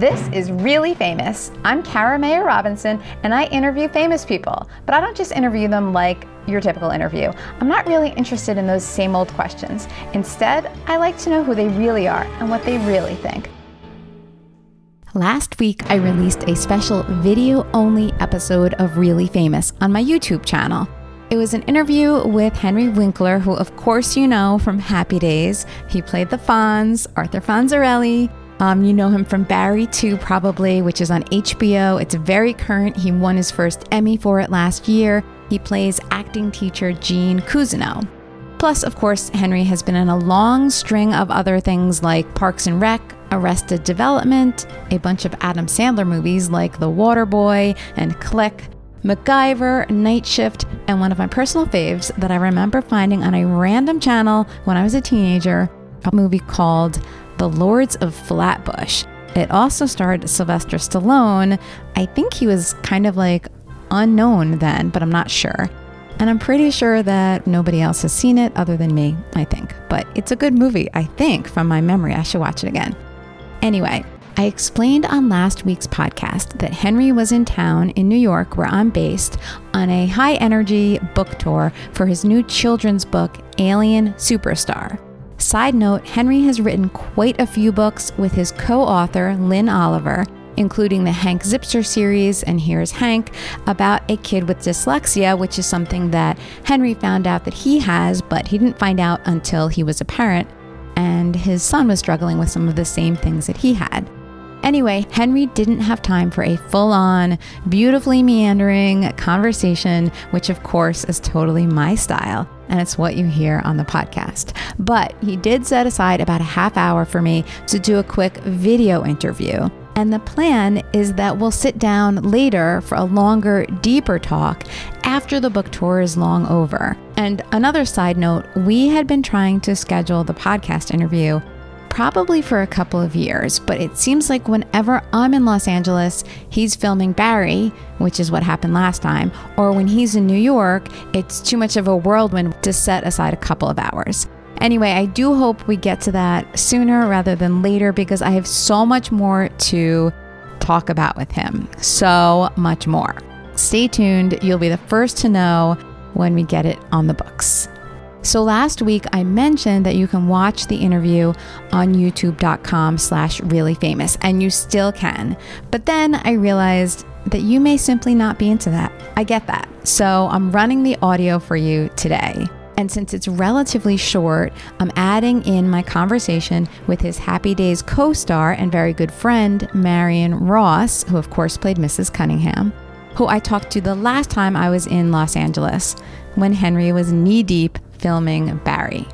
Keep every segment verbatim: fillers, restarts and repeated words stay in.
This is Really Famous. I'm Kara Mayer Robinson, and I interview famous people, but I don't just interview them like your typical interview. I'm not really interested in those same old questions. Instead, I like to know who they really are and what they really think. Last week, I released a special video-only episode of Really Famous on my YouTube channel. It was an interview with Henry Winkler, who of course you know from Happy Days. He played the Fonz, Arthur Fonzarelli. Um, you know him from Barry too, probably, which is on H B O. It's very current. He won his first Emmy for it last year. He plays acting teacher Jean Cousineau. Plus, of course, Henry has been in a long string of other things like Parks and Rec, Arrested Development, a bunch of Adam Sandler movies like The Waterboy and Click, MacGyver, Night Shift, and one of my personal faves that I remember finding on a random channel when I was a teenager, a movie called The Lords of Flatbush. It also starred Sylvester Stallone. I think he was kind of like unknown then, but I'm not sure. And I'm pretty sure that nobody else has seen it other than me, I think. But it's a good movie, I think, from my memory. I should watch it again. Anyway, I explained on last week's podcast that Henry was in town in New York, where I'm based, on a high-energy book tour for his new children's book, Alien Superstar. Side note, Henry has written quite a few books with his co-author, Lynn Oliver, including the Hank Zipzer series and Here's Hank, about a kid with dyslexia, which is something that Henry found out that he has, but he didn't find out until he was a parent, and his son was struggling with some of the same things that he had. Anyway, Henry didn't have time for a full-on, beautifully meandering conversation, which of course is totally my style, and it's what you hear on the podcast. But he did set aside about a half hour for me to do a quick video interview. And the plan is that we'll sit down later for a longer, deeper talk after the book tour is long over. And another side note, we had been trying to schedule the podcast interview probably for a couple of years, but it seems like whenever I'm in Los Angeles, he's filming Barry, which is what happened last time, or when he's in New York, it's too much of a whirlwind to set aside a couple of hours. Anyway, I do hope we get to that sooner rather than later because I have so much more to talk about with him. So much more. Stay tuned. You'll be the first to know when we get it on the books. So last week I mentioned that you can watch the interview on youtube.com slash really famous, and you still can. But then I realized that you may simply not be into that. I get that. So I'm running the audio for you today. And since it's relatively short, I'm adding in my conversation with his Happy Days co-star and very good friend, Marion Ross, who of course played Missus Cunningham, who I talked to the last time I was in Los Angeles when Henry was knee-deep filming Barry.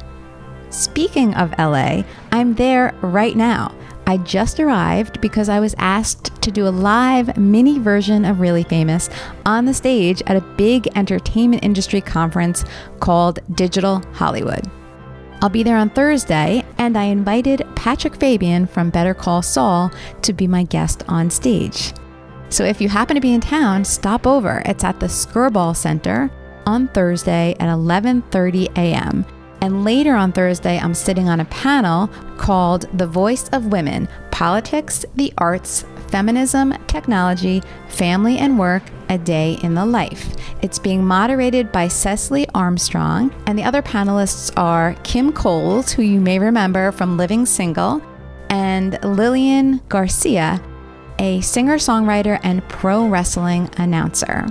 Speaking of L A, I'm there right now. I just arrived because I was asked to do a live mini version of Really Famous on the stage at a big entertainment industry conference called Digital Hollywood. I'll be there on Thursday, and I invited Patrick Fabian from Better Call Saul to be my guest on stage. So if you happen to be in town, stop over. It's at the Skirball Center on Thursday at eleven thirty a m And later on Thursday, I'm sitting on a panel called The Voice of Women, Politics, the Arts, Feminism, Technology, Family and Work, A Day in the Life. It's being moderated by Cecily Armstrong, and the other panelists are Kim Coles, who you may remember from Living Single, and Lillian Garcia, a singer-songwriter and pro wrestling announcer.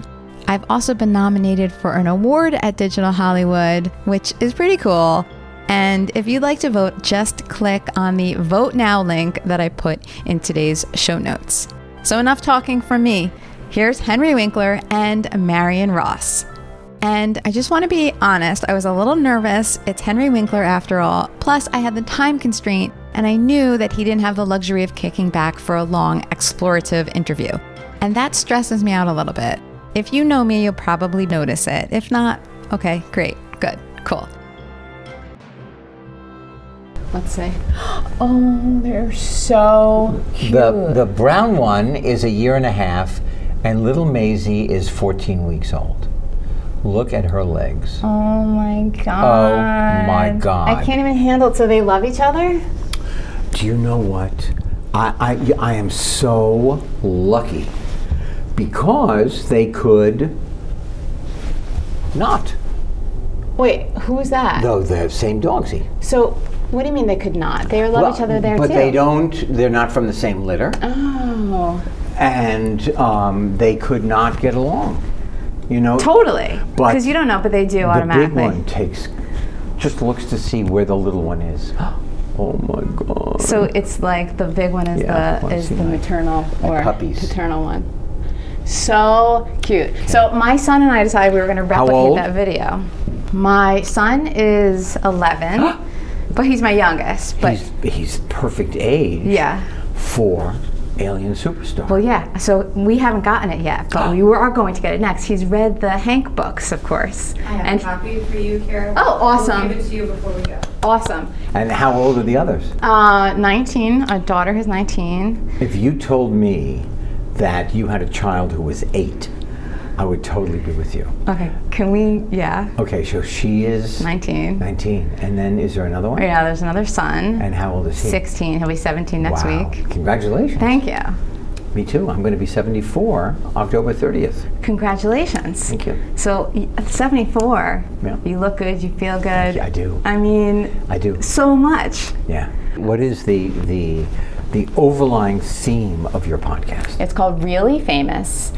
I've also been nominated for an award at Digital Hollywood, which is pretty cool. And if you'd like to vote, just click on the Vote Now link that I put in today's show notes. So enough talking from me. Here's Henry Winkler and Marion Ross. And I just want to be honest, I was a little nervous. It's Henry Winkler after all. Plus, I had the time constraint, and I knew that he didn't have the luxury of kicking back for a long, explorative interview. And that stresses me out a little bit. If you know me, you'll probably notice it. If not, okay, great, good, cool. Let's see. Oh, they're so cute. The, the brown one is a year and a half, and little Maisie is fourteen weeks old. Look at her legs. Oh my God. Oh my God. I can't even handle it. So they love each other? Do you know what? I, I, I am so lucky because they could not. Wait, who was that? Though the same Dogsy. So, what do you mean they could not? They love well, each other there but too. But they don't. They're not from the same litter. Oh. And um, they could not get along. You know. Totally. Because you don't know, but they do the automatically. The big one takes, just looks to see where the little one is. Oh my God. So it's like the big one is yeah, the is the like maternal like or puppies. paternal one. So cute. Okay. So my son and I decided we were going to replicate that video. My son is eleven, but he's my youngest. But he's, he's perfect age. Yeah. For Alien Superstar. Well, yeah. So we haven't gotten it yet, but we were, are going to get it next. He's read the Hank books, of course. I have and a copy for you, Kara. Oh, awesome. We'll give it to you before we go. Awesome. And how old are the others? Uh, nineteen. Our daughter is nineteen. If you told me that you had a child who was eight, I would totally be with you. Okay, can we, yeah. Okay, so she is? nineteen. nineteen, and then is there another one? Yeah, there's another son. And how old is he? sixteen, he'll be seventeen next wow. week. Congratulations. Thank you. Me too, I'm gonna be seventy-four, October thirtieth. Congratulations. Thank you. So, at seventy-four, yeah. you look good, you feel good. Yeah, I do. I mean, I do. So much. Yeah. What is the, the, the overlying theme of your podcast? It's called Really Famous.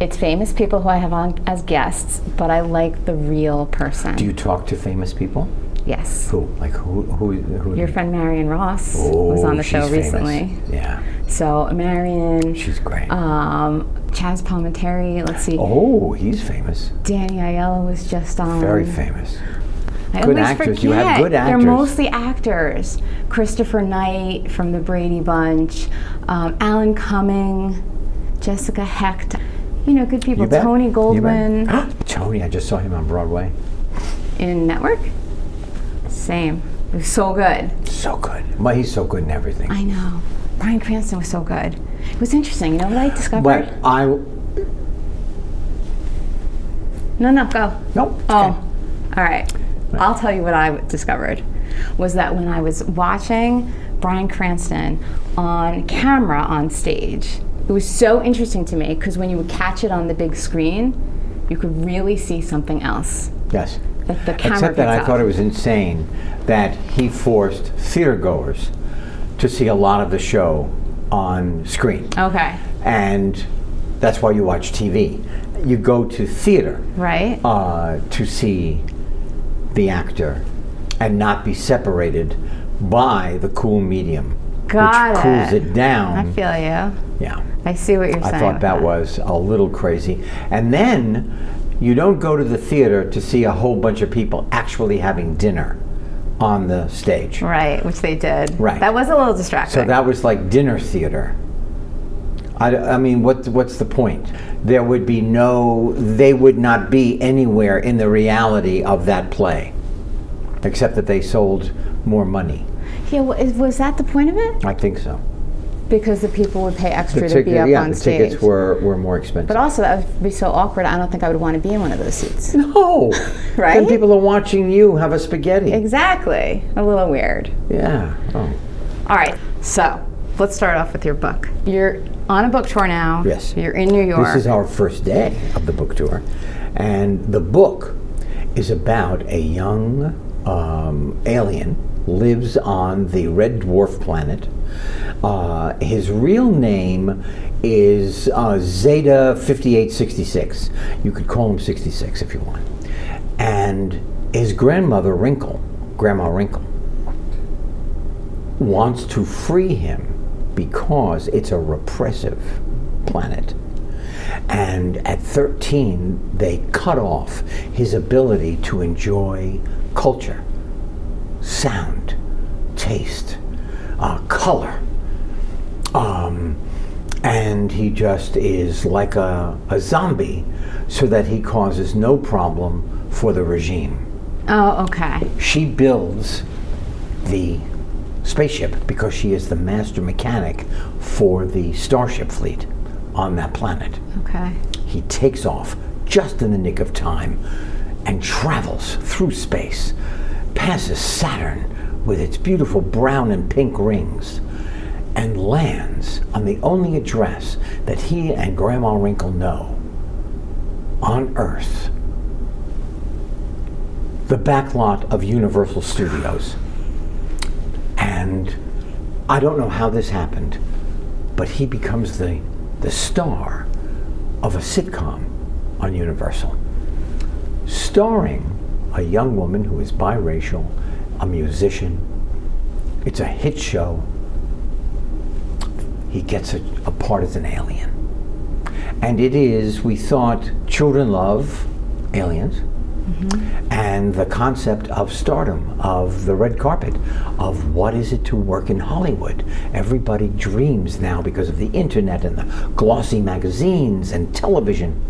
It's famous people who I have on as guests, but I like the real person. Do you talk to famous people? Yes. Who? Like who? Who? who Your friend Marion Ross oh, was on the show she's recently. Famous. Yeah. So Marion. She's great. Um, Chaz Palminteri. Let's see. Oh, he's famous. Danny Aiello was just on. Very famous. I good actors. Forget. You have good actors. They're mostly actors. Christopher Knight from the Brady Bunch, um, Alan Cumming, Jessica Hecht. You know, good people. Tony Goldwyn. Tony, I just saw him on Broadway. In Network? Same. It was so good. So good. Well, he's so good in everything. I know. Bryan Cranston was so good. It was interesting. You know what I discovered? But I... No, no, go. Nope. Oh. Okay. All right. Right. I'll tell you what I discovered. Was that when I was watching Bryan Cranston on camera on stage, it was so interesting to me because when you would catch it on the big screen, you could really see something else. Yes. That the camera Except that I up. thought it was insane that he forced theater goers to see a lot of the show on screen. Okay. And that's why you watch T V. You go to theater right. uh, to see the actor and not be separated by the cool medium. Got which cools it. it down. I feel you. Yeah. I see what you're I saying. I thought that, that was a little crazy. And then you don't go to the theater to see a whole bunch of people actually having dinner on the stage. Right, which they did. Right. That was a little distracting. So that was like dinner theater. I, I mean, what, what's the point? There would be no, they would not be anywhere in the reality of that play, except that they sold more money. Yeah, was that the point of it? I think so. Because the people would pay extra to be up yeah, on stage. Yeah, the tickets were, were more expensive. But also, that would be so awkward, I don't think I would want to be in one of those seats. No! Right? Then people are watching you have a spaghetti. Exactly. A little weird. Yeah. Oh. All right, so let's start off with your book. You're on a book tour now. Yes. You're in New York. This is our first day of the book tour. And the book is about a young um, alien lives on the red dwarf planet. Uh, his real name is uh, Zeta fifty-eight sixty-six. You could call him sixty-six if you want. And his grandmother, Wrinkle, Grandma Wrinkle, wants to free him because it's a repressive planet. And at thirteen, they cut off his ability to enjoy culture. Sound, taste, uh, color, um, and he just is like a, a zombie so that he causes no problem for the regime. Oh, okay. She builds the spaceship because she is the master mechanic for the starship fleet on that planet. Okay. He takes off just in the nick of time and travels through space, passes Saturn with its beautiful brown and pink rings, and lands on the only address that he and Grandma Wrinkle know on Earth, the back lot of Universal Studios. And I don't know how this happened, but he becomes the, the star of a sitcom on Universal, starring a young woman who is biracial, a musician. It's a hit show. He gets a, a part as an alien. And it is, we thought, children love aliens, mm-hmm. and the concept of stardom, of the red carpet, of what is it to work in Hollywood. Everybody dreams now, because of the internet and the glossy magazines and television,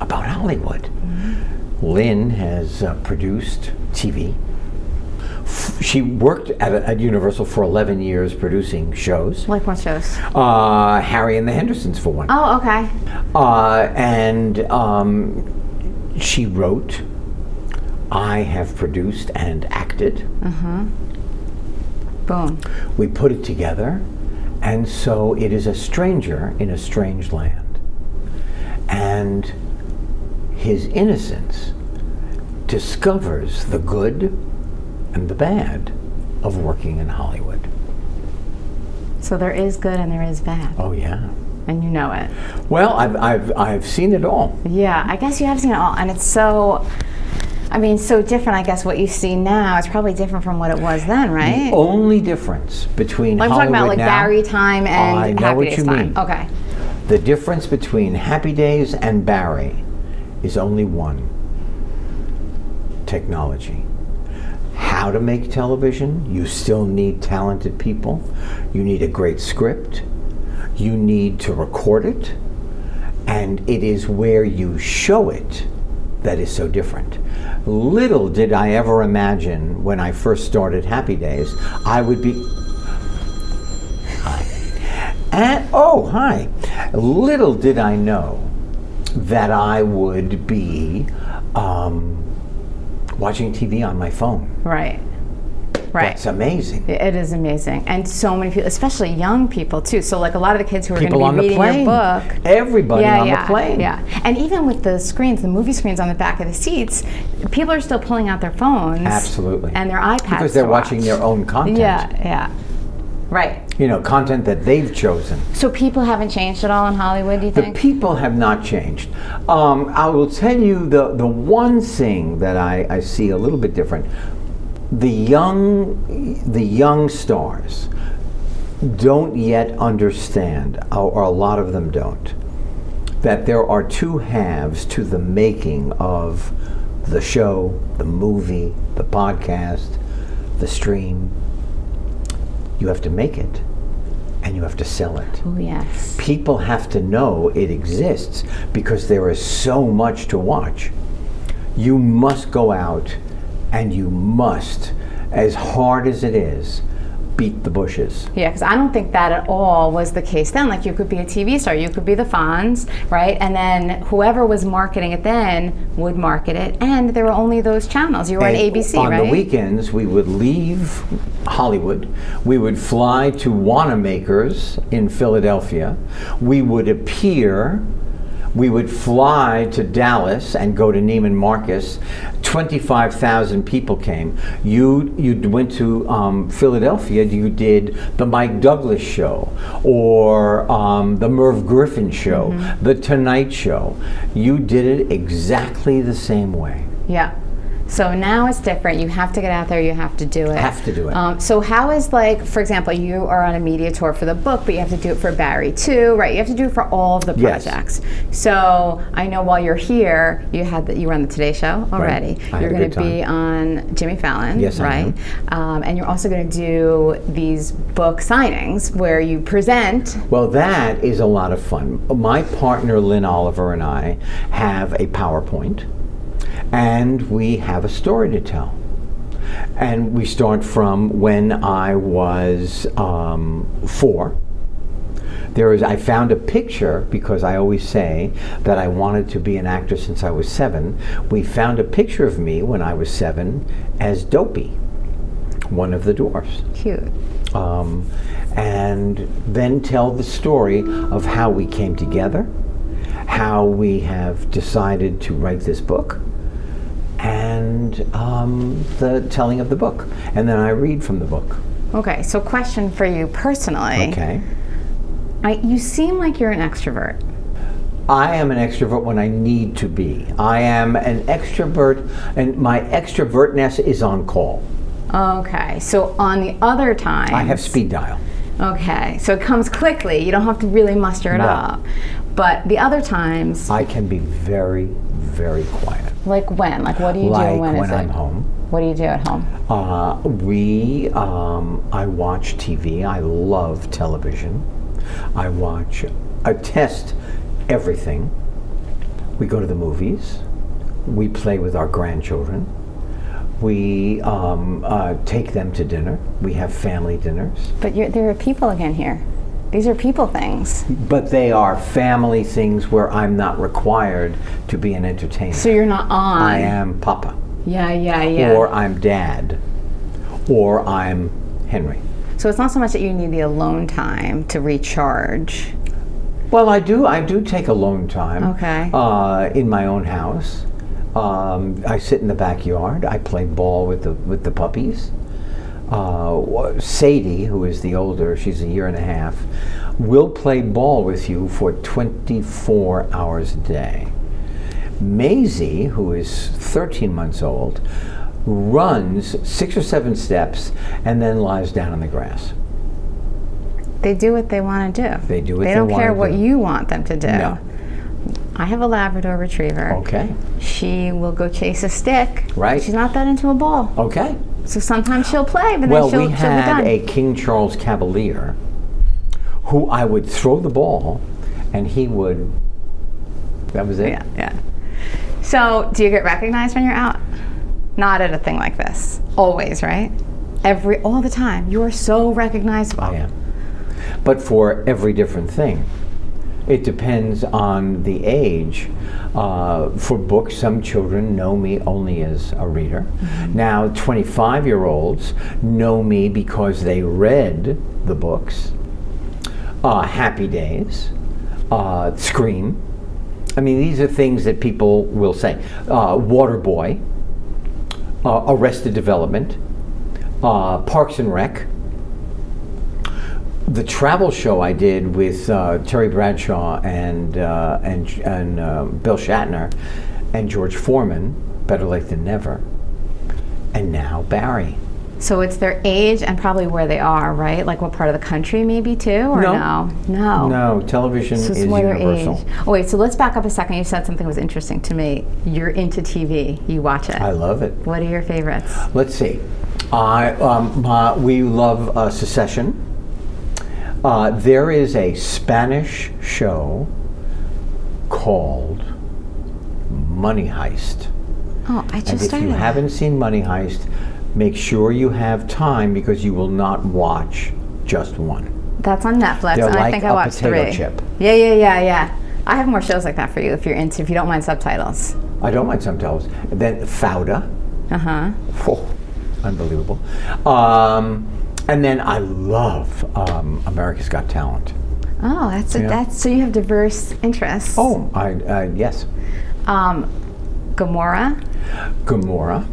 about Hollywood. Mm-hmm. Lynn has uh, produced T V. She worked at, at Universal for eleven years producing shows. Like what shows? Uh, Harry and the Hendersons, for one. Oh, okay. Uh, and um, she wrote, I have produced and acted. Uh-huh. Boom. We put it together, and so it is a stranger in a strange land. And his innocence discovers the good and the bad of working in Hollywood. So there is good and there is bad. Oh yeah. And you know it. Well, I've, I've, I've seen it all. Yeah, I guess you have seen it all. And it's so, I mean, so different, I guess, what you see now is probably different from what it was then, right? The only difference between well, I'm Hollywood talking about like now, Barry time and I know Happy what Days you time. Mean. Okay. The difference between Happy Days and Barry is only one: technology. How to make television. You still need talented people. You need a great script. You need to record it. And it is where you show it that is so different. Little did I ever imagine when I first started Happy Days, I would be... Hi. And, oh, hi. Little did I know that I would be... Um, watching T V on my phone. Right, right. That's amazing. It is amazing. And so many people, especially young people too. So like a lot of the kids who are going to be reading your book. Everybody yeah, on yeah, the plane. Yeah, and even with the screens, the movie screens on the back of the seats, people are still pulling out their phones. Absolutely. And their iPads. Because they're watching their own content. Yeah, yeah. Right. You know, content that they've chosen. So people haven't changed at all in Hollywood, do you think? The people have not changed. Um, I will tell you the, the one thing that I, I see a little bit different. The young, the young stars don't yet understand, or a lot of them don't, that there are two halves to the making of the show, the movie, the podcast, the stream. You have to make it, and you have to sell it. Oh, yes. People have to know it exists, because there is so much to watch. You must go out, and you must, as hard as it is, beat the bushes. Yeah, because I don't think that at all was the case then. Like, you could be a T V star, you could be the Fonz, right? And then whoever was marketing it then would market it, and there were only those channels. You were and on A B C, on right? On the weekends, we would leave Hollywood. We would fly to Wanamaker's in Philadelphia. We would appear. We would fly to Dallas and go to Neiman Marcus. twenty-five thousand people came. You you went to um, Philadelphia, you did the Mike Douglas show, or um, the Merv Griffin show, mm-hmm. the Tonight Show. You did it exactly the same way. Yeah. So now it's different. You have to get out there. You have to do it. Have to do it. Um, so how is, like, for example, you are on a media tour for the book, but you have to do it for Barry too, right? You have to do it for all of the projects. Yes. So I know while you're here, you had the, you were on the Today Show already. Right. I you're going to be on Jimmy Fallon, yes, right? I am. Um, and you're also going to do these book signings where you present. Well, that is a lot of fun. My partner Lynn Oliver and I have a PowerPoint. And we have a story to tell. And we start from when I was um, four. There is, I found a picture, because I always say that I wanted to be an actor since I was seven. We found a picture of me when I was seven as Dopey, one of the dwarfs. Cute. um, and then tell the story of how we came together, how we have decided to write this book, and um, the telling of the book. And then I read from the book. Okay, so question for you personally. Okay. I, you seem like you're an extrovert. I am an extrovert when I need to be. I am an extrovert, and my extrovertness is on call. Okay, so on the other times... I have speed dial. Okay, so it comes quickly. You don't have to really muster it no. up. But the other times... I can be very, very quiet. Like when? Like what do you like do when, when is I'm it? home. What do you do at home? Uh, we, um, I watch T V. I love television. I watch, I test everything. We go to the movies. We play with our grandchildren. We um, uh, take them to dinner. We have family dinners. But you're, there are people again here. These are people things. But they are family things where I'm not required to be an entertainer. So you're not on. I am Papa. Yeah, yeah, yeah. Or I'm Dad. Or I'm Henry. So it's not so much that you need the alone time to recharge. Well, I do. I do take alone time. Okay. Uh, in my own house, um, I sit in the backyard. I play ball with the with the puppies. Uh, Sadie, who is the older, she's a year and a half, will play ball with you for twenty-four hours a day. Maisie, who is thirteen months old, runs six or seven steps and then lies down on the grass. They do what they want to do. They do what they, they want to do. They don't care what you want them to do. No. I have a Labrador Retriever. Okay. She will go chase a stick. Right. She's not that into a ball. Okay. So sometimes she'll play, but well, then she'll, we she'll be done. Well, we had a King Charles Cavalier who I would throw the ball and he would, that was it. Yeah, yeah. So do you get recognized when you're out? Not at a thing like this. Always, right? Every, all the time. You are so recognizable. I am. But for every different thing. It depends on the age. Uh, for books, some children know me only as a reader. Mm-hmm. Now, twenty-five-year-olds know me because they read the books. Uh, Happy Days, uh, Scream. I mean, these are things that people will say. Uh, Waterboy, uh, Arrested Development, uh, Parks and Rec. The travel show I did with uh, Terry Bradshaw and uh, and and uh, Bill Shatner and George Foreman, Better Late Than Never, and now Barry. So it's their age and probably where they are, right? Like what part of the country maybe too, or no? No, no, no television so is universal. Age. Oh wait, so let's back up a second. You said something was interesting to me. You're into T V. You watch it. I love it. What are your favorites? Let's see. I um, uh, we love uh, Succession. Uh, there is a Spanish show called Money Heist. Oh, I just and if started. If you haven't seen Money Heist, make sure you have time because you will not watch just one. That's on Netflix, They're and like I think I watched potato three. Chip. Yeah, yeah, yeah, yeah. I have more shows like that for you if you're into. If you don't mind subtitles. I don't mind subtitles. And then Fauda. Uh huh. Oh, unbelievable. Um, And then I love um, America's Got Talent. Oh, that's a, that's so you have diverse interests. Oh, I uh, yes. Um, Gomorrah. Gomorrah.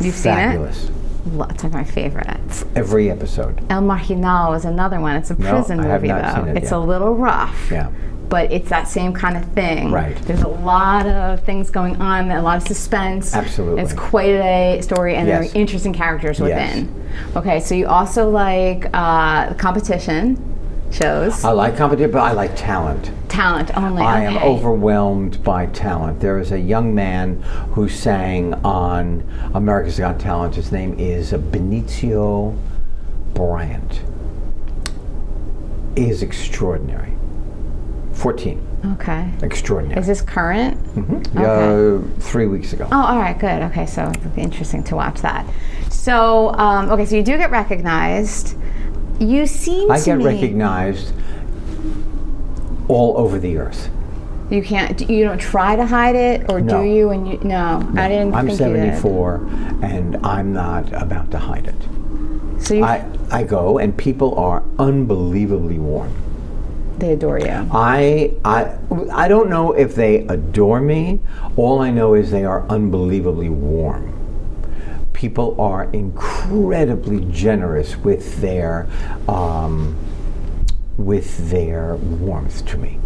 You've Fabulous. seen it. Lots of my favorites. Every episode. El Marginal is another one. It's a prison no, I have movie not though. Seen it it's yet. a little rough. Yeah. But it's that same kind of thing. Right. There's a lot of things going on, a lot of suspense. Absolutely. It's quite a story, and yes. there are interesting characters within. Yes. Okay, so you also like uh, competition shows. I like competition, but I like talent. Talent only. I okay. am overwhelmed by talent. There is a young man who sang on America's Got Talent. His name is Benicio Bryant. He is extraordinary. fourteen. Okay. Extraordinary. Is this current? Mm-hmm. Okay. Uh, three weeks ago. Oh, all right, good. Okay, so it'll be interesting to watch that. So, um, okay, so you do get recognized. You seem I to I get me recognized all over the earth. You can't, you don't try to hide it, or no. do you? And you? No, no, I didn't I'm think seventy-four, you did. And I'm not about to hide it. So you I, I go, and people are unbelievably warm. They adore you. I, I, I don't know if they adore me. All I know is they are unbelievably warm. People are incredibly generous with their, um, with their warmth to me.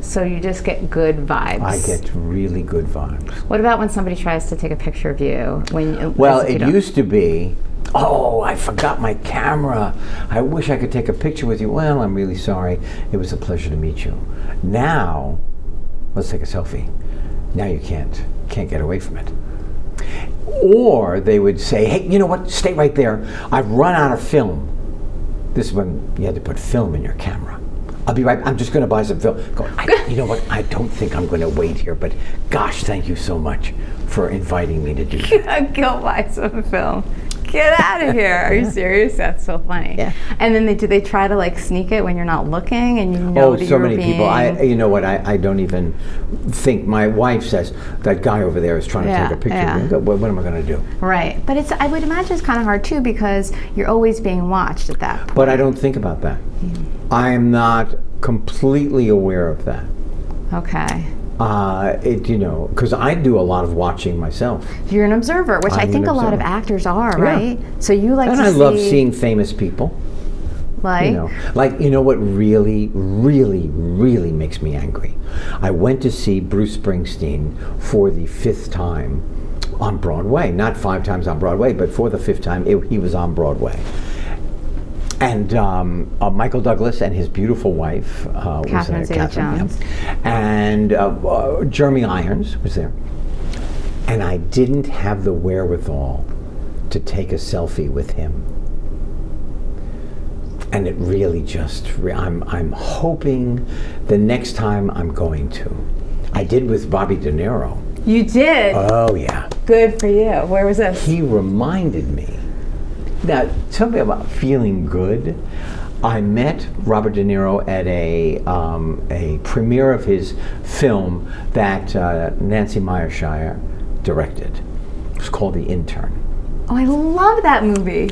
So you just get good vibes. I get really good vibes. What about when somebody tries to take a picture of you? When well, it used to be, oh, I forgot my camera. I wish I could take a picture with you. Well, I'm really sorry. It was a pleasure to meet you. Now, let's take a selfie. Now you can't. Can't get away from it. Or they would say, hey, you know what? Stay right there. I've run out of film. This is when you had to put film in your camera. I'll be right, I'm just going to buy some film. Go, I, you know what, I don't think I'm going to wait here, but gosh, thank you so much for inviting me to do that. Go buy some film. Get out of here. Are you serious? That's so funny. Yeah. And then they do they try to like sneak it when you're not looking and you know oh, that so you're many being people. I, you know what, I, I don't even think. My wife says, that guy over there is trying to yeah, take a picture yeah. of me. What, what am I going to do? Right. But it's, I would imagine it's kind of hard too because you're always being watched at that point. But I don't think about that. Mm-hmm. I'm not completely aware of that. Okay. Uh, it, you know, because I do a lot of watching myself. You're an observer, which I'm I think a lot of actors are, yeah. right? So you like and to I see... And I love seeing famous people. Like? You know, like, you know what really, really, really makes me angry? I went to see Bruce Springsteen for the fifth time on Broadway. Not five times on Broadway, but for the fifth time, it, he was on Broadway. And um, uh, Michael Douglas and his beautiful wife uh, was there, Catherine Jones. Yeah. And uh, uh, Jeremy Irons was there. And I didn't have the wherewithal to take a selfie with him. And it really just, re I'm, I'm hoping the next time I'm going to. I did with Bobby De Niro. You did? Oh, yeah. Good for you. Where was this? He reminded me. Now, tell me about feeling good. I met Robert De Niro at a, um, a premiere of his film that uh, Nancy Meyershire directed. It was called The Intern. Oh, I love that movie.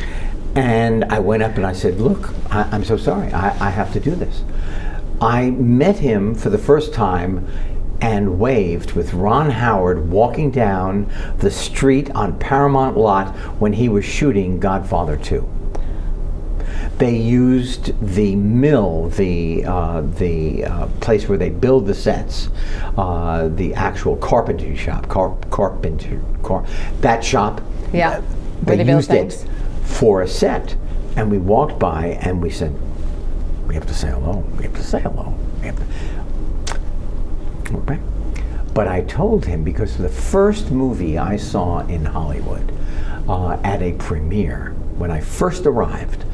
And I went up and I said, look, I, I'm so sorry. I, I have to do this. I met him for the first time and waved with Ron Howard walking down the street on Paramount Lot when he was shooting Godfather two. They used the mill, the, uh, the uh, place where they build the sets, uh, the actual carpentry shop, car carpenter, car that shop, yeah. they, they used it for a set. And we walked by and we said, we have to say hello, we have to say hello. We have to Okay. But I told him, because the first movie I saw in Hollywood uh, at a premiere when I first arrived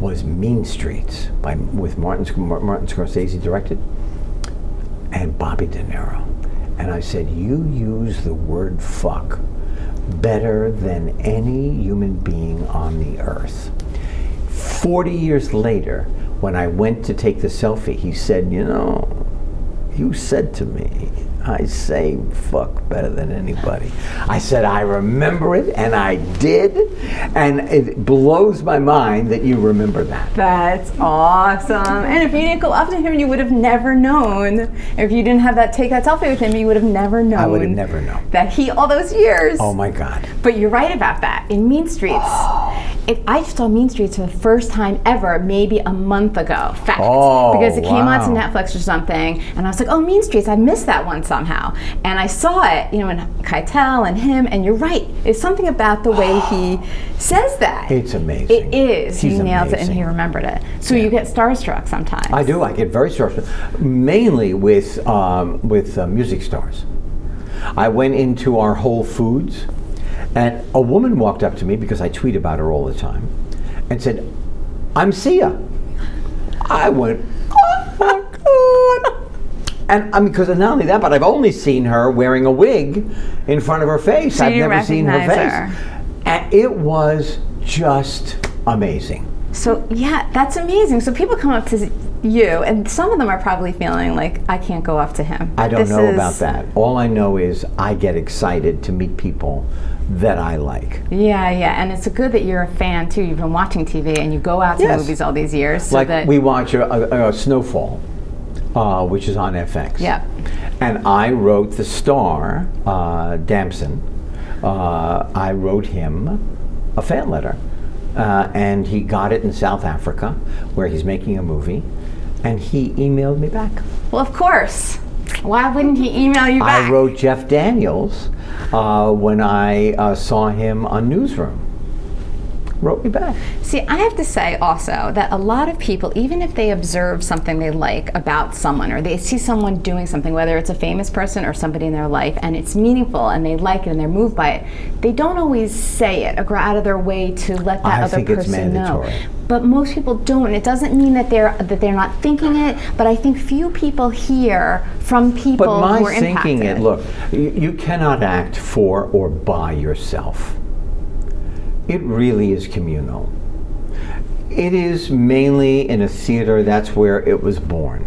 was Mean Streets by, with Martin, Martin Scorsese directed and Bobby De Niro. And I said, you use the word fuck better than any human being on the earth. forty years later, when I went to take the selfie, he said, you know, you said to me, I say fuck better than anybody. I said, I remember it, and I did, and it blows my mind that you remember that. That's awesome. And if you didn't go up to him, you would have never known. If you didn't have that take that selfie with him, you would have never known. I would have never known. That he, all those years. Oh, my God. But you're right about that. In Mean Streets. Oh. It, I saw Mean Streets for the first time ever, maybe a month ago. Fact. Oh, because it wow. came onto Netflix or something, and I was like, oh, Mean Streets, I missed that one somehow. And I saw it, you know, in Keitel and him, and you're right. It's something about the way he says that. It's amazing. It is. He's he nailed amazing. It and he remembered it. So yeah. you get starstruck sometimes. I do. I get very starstruck, mainly with, um, with uh, music stars. I went into our Whole Foods, and a woman walked up to me, because I tweet about her all the time, and said, I'm Sia. I went, oh my God. And I mean, because not only that, but I've only seen her wearing a wig in front of her face. So I've never seen her face. Her. And it was just amazing. So yeah, that's amazing. So people come up to you, and some of them are probably feeling like, I can't go up to him. I don't this know about that. All I know is I get excited to meet people that I like. Yeah, yeah, and it's good that you're a fan too. You've been watching T V and you go out to yes. movies all these years. So like that we watch a, a, a Snowfall, uh, which is on F X. Yeah. And I wrote the star, uh, Damson. Uh, I wrote him a fan letter, uh, and he got it in South Africa, where he's making a movie, and he emailed me back. Well, of course. Why wouldn't he email you back? I wrote Jeff Daniels uh, when I uh, saw him on Newsroom. Wrote me back. See, I have to say also that a lot of people, even if they observe something they like about someone, or they see someone doing something, whether it's a famous person or somebody in their life, and it's meaningful and they like it and they're moved by it, they don't always say it or go out of their way to let that I other think person it's mandatory. know. But most people don't, and it doesn't mean that they're that they're not thinking it. But I think few people hear from people but my who are thinking impacted. It. Look, you, you cannot act for or by yourself. It really is communal. It is mainly in a theater. That's where it was born.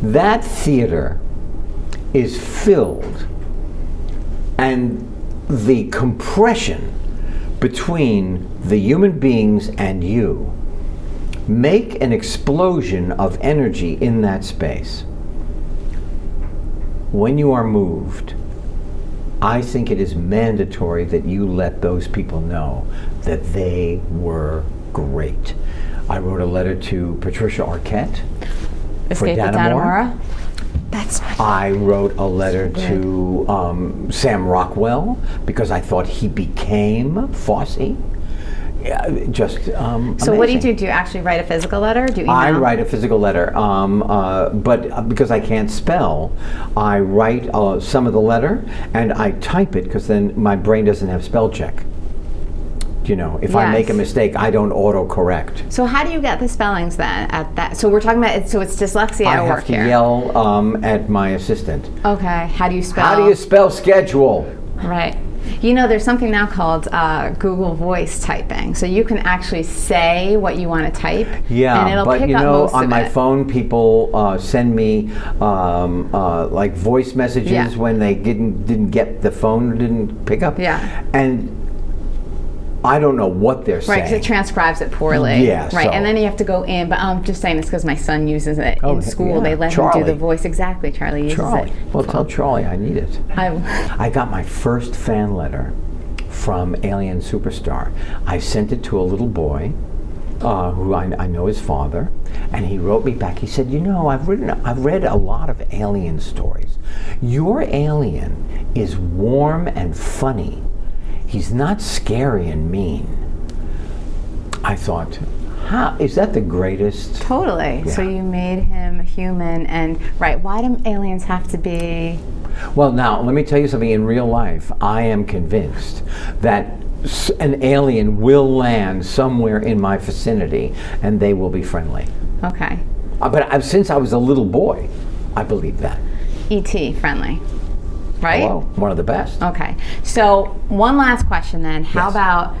That theater is filled, and the compression between the human beings and you make an explosion of energy in that space. When you are moved, I think it is mandatory that you let those people know that they were great. I wrote a letter to Patricia Arquette for Dannemora. That's I wrote a letter so to um, Sam Rockwell because I thought he became Fosse. Yeah, just um, so amazing. What do you do? Do you actually write a physical letter? Do you email? I write a physical letter, um, uh, but because I can't spell, I write uh, some of the letter and I type it because then my brain doesn't have spell check. You know, if yes. I make a mistake, I don't autocorrect. So how do you get the spellings then? At that, so we're talking about it, so it's dyslexia at work here. I have to yell um, at my assistant. Okay, how do you spell? How do you spell schedule? Right. You know, there's something now called uh, Google Voice typing, so you can actually say what you want to type, yeah, and it'll pick up most of it. But you know, on my phone, people uh, send me um, uh, like voice messages yeah. when they didn't didn't get the phone, didn't pick up, yeah, and I don't know what they're saying. Right, because it transcribes it poorly. Yeah, right, so. And then you have to go in, but I'm just saying this because my son uses it oh, in school. Yeah. They let Charlie. him do the voice. Exactly, Charlie uses Charlie. it. Well, tell Charlie I need it. I, I got my first fan letter from Alien Superstar. I sent it to a little boy uh, who I, I know his father, and he wrote me back. He said, you know, I've, written, I've read a lot of alien stories. Your alien is warm and funny. He's not scary and mean. I thought, how is that the greatest? Totally. Yeah. So you made him human and, right, why do aliens have to be? Well, now, let me tell you something. In real life, I am convinced that an alien will land somewhere in my vicinity and they will be friendly. Okay. Uh, but I've, since I was a little boy, I believe that. E T friendly. Right? Hello. One of the best. Okay. So one last question then. How yes. about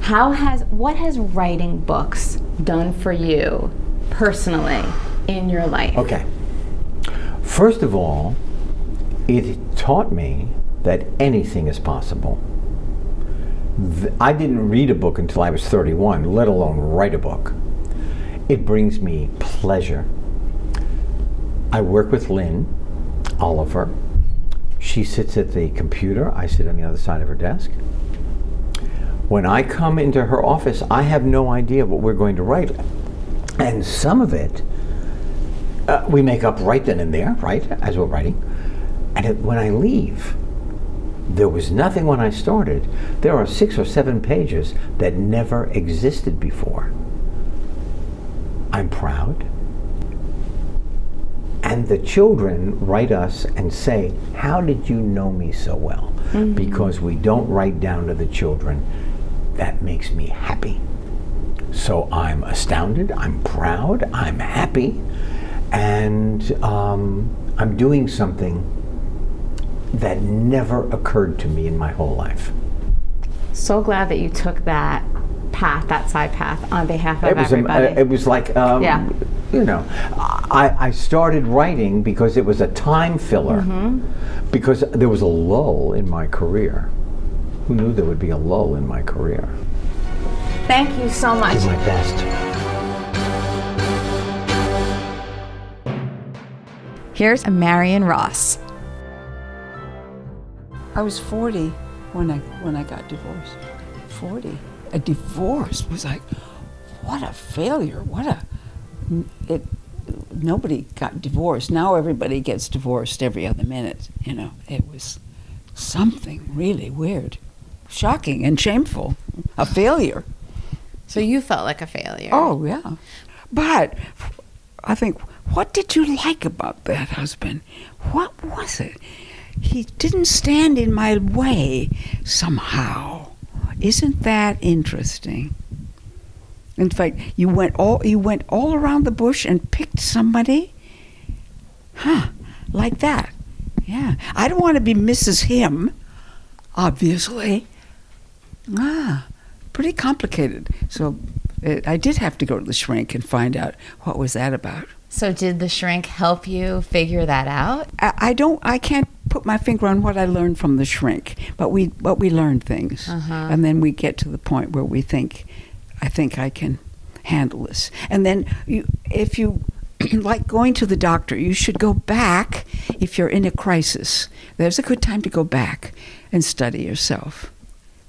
how has what has writing books done for you personally in your life? Okay. First of all, it taught me that anything is possible. Th I didn't read a book until I was thirty-one, let alone write a book. It brings me pleasure. I work with Lynn Oliver. She sits at the computer, I sit on the other side of her desk. When I come into her office, I have no idea what we're going to write. And some of it, uh, we make up right then and there, right, as we're writing. And it, when I leave, there was nothing when I started. There are six or seven pages that never existed before. I'm proud. And the children write us and say, how did you know me so well? Mm-hmm. Because we don't write down to the children. That makes me happy. So I'm astounded, I'm proud, I'm happy, and um, I'm doing something that never occurred to me in my whole life. So glad that you took that path, that side path, on behalf of it was everybody. A, it was like, um, yeah. you know, I, I started writing because it was a time filler, mm-hmm. because there was a lull in my career. Who knew there would be a lull in my career? Thank you so much. Do my best. Here's a Marion Ross. I was forty when I when I got divorced. forty. A divorce was like, what a failure. What a it. Nobody got divorced. Now everybody gets divorced every other minute. You know, it was something really weird, shocking and shameful. A failure. So you felt like a failure. Oh yeah, but I think, what did you like about that husband? What was it? He didn't stand in my way somehow. Isn't that interesting? In fact, you went all you went all around the bush and picked somebody, huh? Like that, yeah. I don't want to be Missus Him, obviously. Ah, pretty complicated. So it, I did have to go to the shrink and find out what was that about. So did the shrink help you figure that out? I, I don't. I can't put my finger on what I learned from the shrink, but we but we learn things, uh-huh. And then we get to the point where we think, I think I can handle this. And then you, if you like going to the doctor, you should go back if you're in a crisis. There's a good time to go back and study yourself.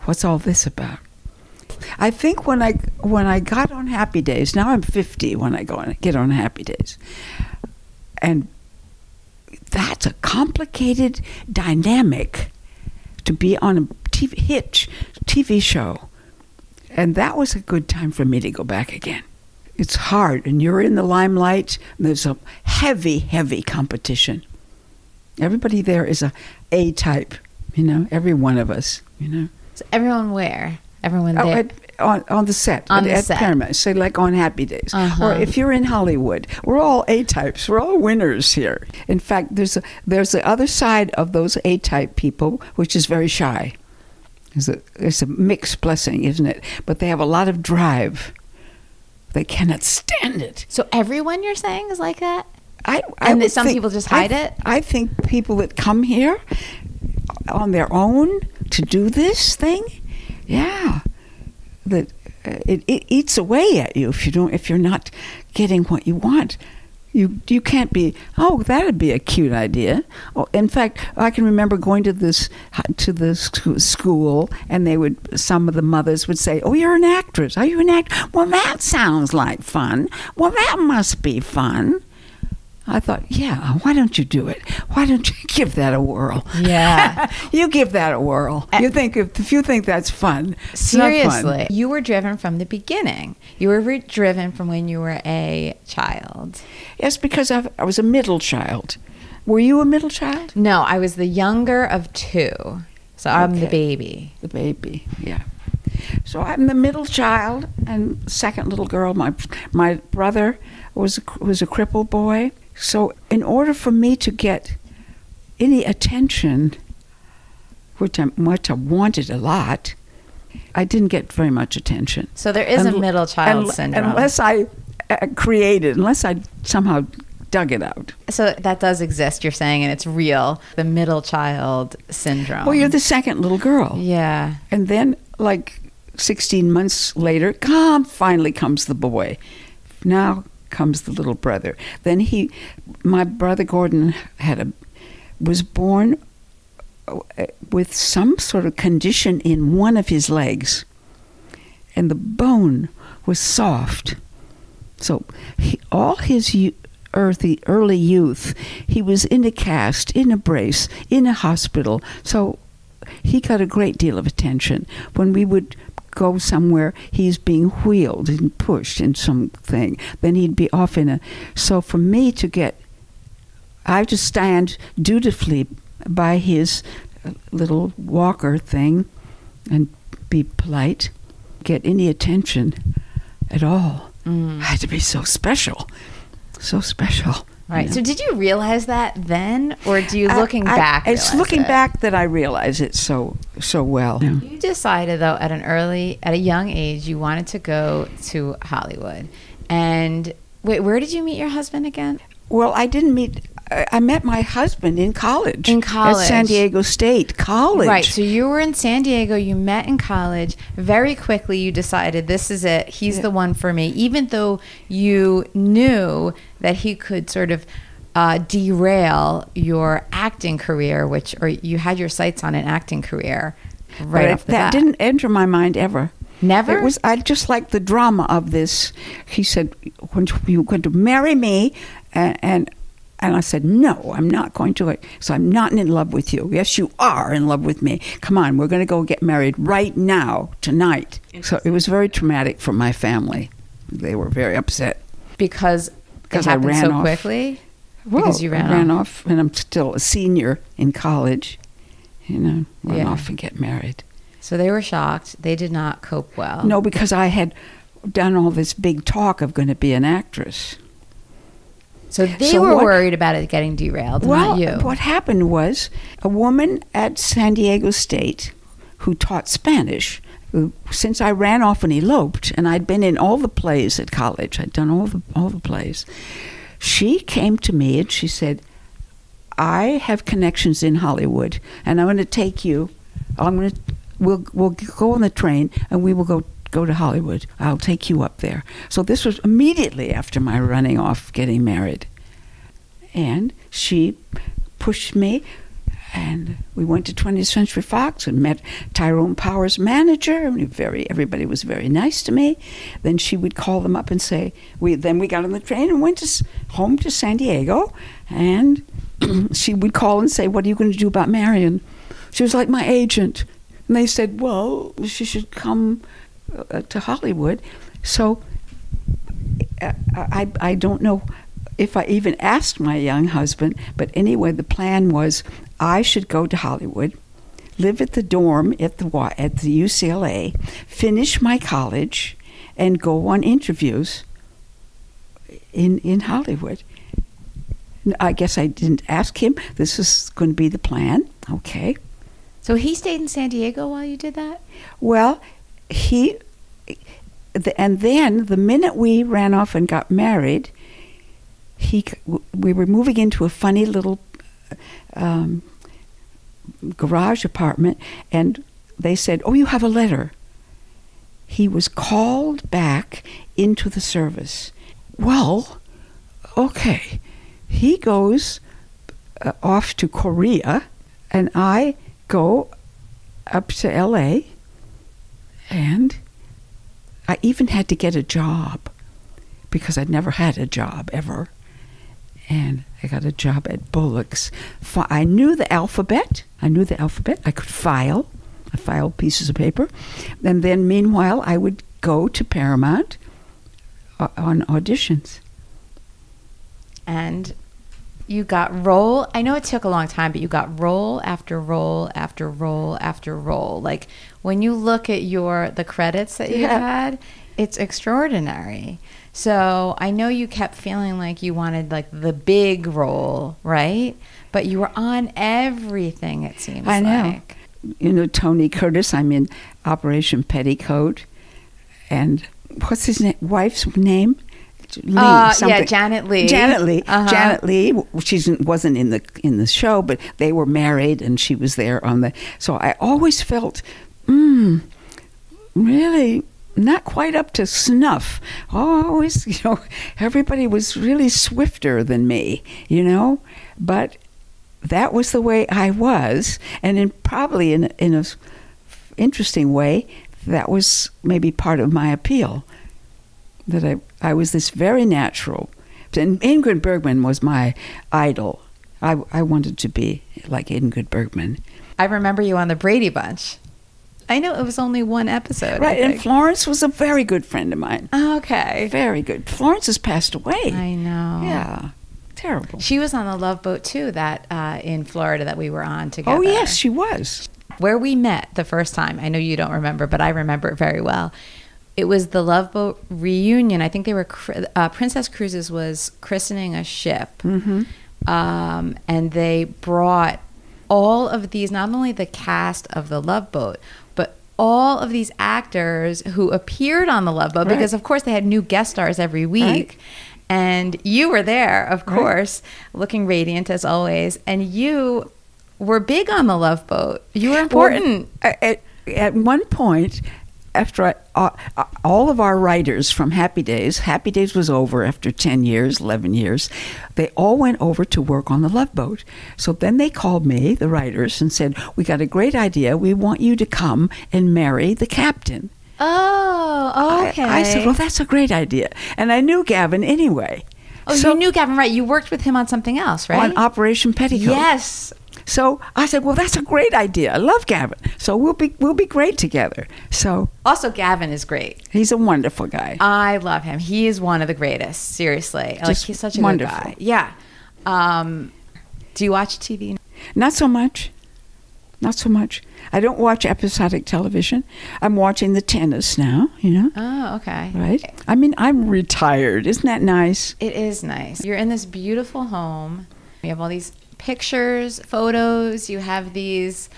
What's all this about? I think when I, when I got on Happy Days, now I'm fifty when I go on, get on Happy Days, and that's a complicated dynamic to be on a T V, hit T V show. And that was a good time for me to go back again. It's hard, and you're in the limelight, and there's a heavy, heavy competition. Everybody there is a A-type, you know, every one of us, you know. So everyone where? Everyone there? Oh, at, on, on the set. On at, the at set. Paramount, say like on Happy Days. Uh-huh. Or if you're in Hollywood, we're all A-types, we're all winners here. In fact, there's, a, there's the other side of those A-type people, which is very shy. It's a, it's a mixed blessing, isn't it? But they have a lot of drive. They cannot stand it. So everyone, you're saying, is like that? I, I and that some think, people just hide I, it? I think people that come here on their own to do this thing, yeah, that it, it eats away at you if you don't, if you're not getting what you want. You, you can't be, oh, that'd be a cute idea. Oh, in fact, I can remember going to this to this school, and they would, some of the mothers would say, oh, you're an actress. Are you an actress? Well, that sounds like fun. Well, that must be fun. I thought, yeah, why don't you do it? Why don't you give that a whirl? Yeah. You give that a whirl. You think if, if you think that's fun. Seriously. Fun. You were driven from the beginning. You were driven from when you were a child. Yes, because I've, I was a middle child. Were you a middle child? No, I was the younger of two. So I'm okay. The baby. The baby, yeah. So I'm the middle child and second little girl. My, my brother was a, was a crippled boy. So in order for me to get any attention, which I, which I wanted a lot, I didn't get very much attention. So there is and, a middle child and, syndrome. Unless I uh, created, unless I somehow dug it out. So that does exist, you're saying, and it's real, the middle child syndrome. Well, you're the second little girl. Yeah. And then like sixteen months later, come, finally comes the boy. Now comes the little brother. Then he, my brother Gordon had a, was born with some sort of condition in one of his legs, and the bone was soft. So he, all his earthy, early youth, he was in a cast, in a brace, in a hospital. So he got a great deal of attention. When we would go somewhere, he's being wheeled and pushed in something. Then he'd be off in a... So for me to get... I have to stand dutifully by his little walker thing and be polite, get any attention at all. Mm. I had to be so special. So special. Right. You know? So did you realize that then, or do you, looking I, I, back? It's looking it? back that I realize it so so well. Yeah. You decided though at an early, at a young age, you wanted to go to Hollywood. And wait, where did you meet your husband again? Well, I didn't meet. I met my husband in college. In college. At San Diego State College. Right. So you were in San Diego. You met in college. Very quickly you decided, this is it. He's yeah. the one for me. Even though you knew that he could sort of uh, derail your acting career, which, or you had your sights on an acting career right but off the that bat. That didn't enter my mind ever. Never? It was, I just liked the drama of this. He said, you're going to marry me, and... and And I said, no, I'm not going to. So I'm not in love with you. Yes, you are in love with me. Come on, we're going to go get married right now, tonight. So it was very traumatic for my family. They were very upset. Because, because it happened I ran so off. quickly? Well, because you ran, I ran off. off. And I'm still a senior in college. You know, run yeah. off and get married. So they were shocked. They did not cope well. No, because I had done all this big talk of going to be an actress. So they so were what, worried about it getting derailed, well, not you. What happened was a woman at San Diego State who taught Spanish, who, since I ran off and eloped, and I'd been in all the plays at college, I'd done all the, all the plays, she came to me and she said, I have connections in Hollywood, and I'm going to take you, I'm going to, we'll, we'll go on the train, and we will go go to Hollywood. I'll take you up there. So this was immediately after my running off, getting married. And she pushed me, and we went to twentieth century fox and met Tyrone Power's manager, and very everybody was very nice to me. Then she would call them up and say, we then we got on the train and went to, home to San Diego, and she would call and say, what are you going to do about Marion? She was like my agent. And they said, well, she should come to Hollywood. So uh, I, I don't know if I even asked my young husband, but anyway, the plan was I should go to Hollywood, live at the dorm at the, at the U C L A, finish my college, and go on interviews in, in Hollywood. I guess I didn't ask him. This is going to be the plan. Okay. So he stayed in San Diego while you did that? Well, He, the, and then the minute we ran off and got married, he we were moving into a funny little um, garage apartment, and they said, "Oh, you have a letter." He was called back into the service. Well, okay, he goes uh, off to Korea, and I go up to L A. And I even had to get a job because I'd never had a job ever. And I got a job at Bullock's. I knew the alphabet. I knew the alphabet. I could file. I filed pieces of paper. And then meanwhile, I would go to Paramount on auditions. And you got role. I know it took a long time, but you got role after role after role after role. Like, when you look at your the credits that you yeah. had, it's extraordinary. So I know you kept feeling like you wanted like the big role, right? But you were on everything, it seems I like. know. You know, Tony Curtis, I'm in Operation Petticoat. And what's his name? Wife's name? Lee, uh, yeah, Janet Leigh. Janet Leigh. Uh-huh. Janet Leigh. She wasn't in the in the show, but they were married, and she was there on the. So I always felt, mm, really not quite up to snuff. Always, you know, everybody was really swifter than me, you know. But that was the way I was, and in probably in in a interesting way, that was maybe part of my appeal. That I, I was this very natural. And Ingrid Bergman was my idol. I, I wanted to be like Ingrid Bergman. I remember you on the Brady Bunch. I know it was only one episode. Right, and Florence was a very good friend of mine. Okay. Very good. Florence has passed away. I know. Yeah. Terrible. She was on the Love Boat, too, that uh, in Florida that we were on together. Oh, yes, she was. Where we met the first time, I know you don't remember, but I remember it very well. It was the Love Boat reunion. I think they were, uh, Princess Cruises was christening a ship. Mm-hmm. um, and they brought all of these, not only the cast of the Love Boat, but all of these actors who appeared on the Love Boat, right. because of course they had new guest stars every week. Right. And you were there, of course, right. looking radiant as always. And you were big on the Love Boat. You were important. Well, at, at one point, after I, uh, all of our writers from Happy Days, Happy Days was over after ten years, eleven years. They all went over to work on the Love Boat. So then they called me, the writers, and said, "We got a great idea. We want you to come and marry the captain." Oh, okay. I, I said, well, that's a great idea. And I knew Gavin anyway. Oh, so, you knew Gavin, right. You worked with him on something else, right? On Operation Petticoat. Yes. So I said, well, that's a great idea. I love Gavin. So we'll be we'll be great together. So also, Gavin is great. He's a wonderful guy. I love him. He is one of the greatest, seriously. Just like, he's such a wonderful. Good guy. Yeah. Um, do you watch T V? Not so much. Not so much. I don't watch episodic television. I'm watching the tennis now, you know? Oh, okay. Right? I mean, I'm retired. Isn't that nice? It is nice. You're in this beautiful home. You have all these pictures, photos. You have these...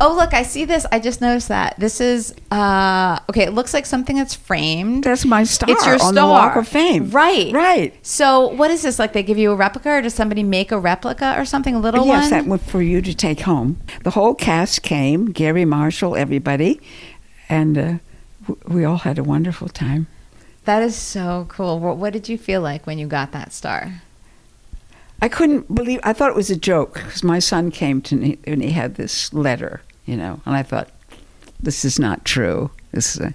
Oh, look, I see this. I just noticed that. This is... Uh, okay, it looks like something that's framed. That's my star. It's your star. On the Walk of Fame. Right. Right. So what is this? Like, they give you a replica, or does somebody make a replica or something? A little yes, one? Yes, that was for you to take home. The whole cast came, Gary Marshall, everybody, and uh, we all had a wonderful time. That is so cool. What did you feel like when you got that star? I couldn't believe, I thought it was a joke, because my son came to me and he had this letter, you know, and I thought, this is not true. This is a,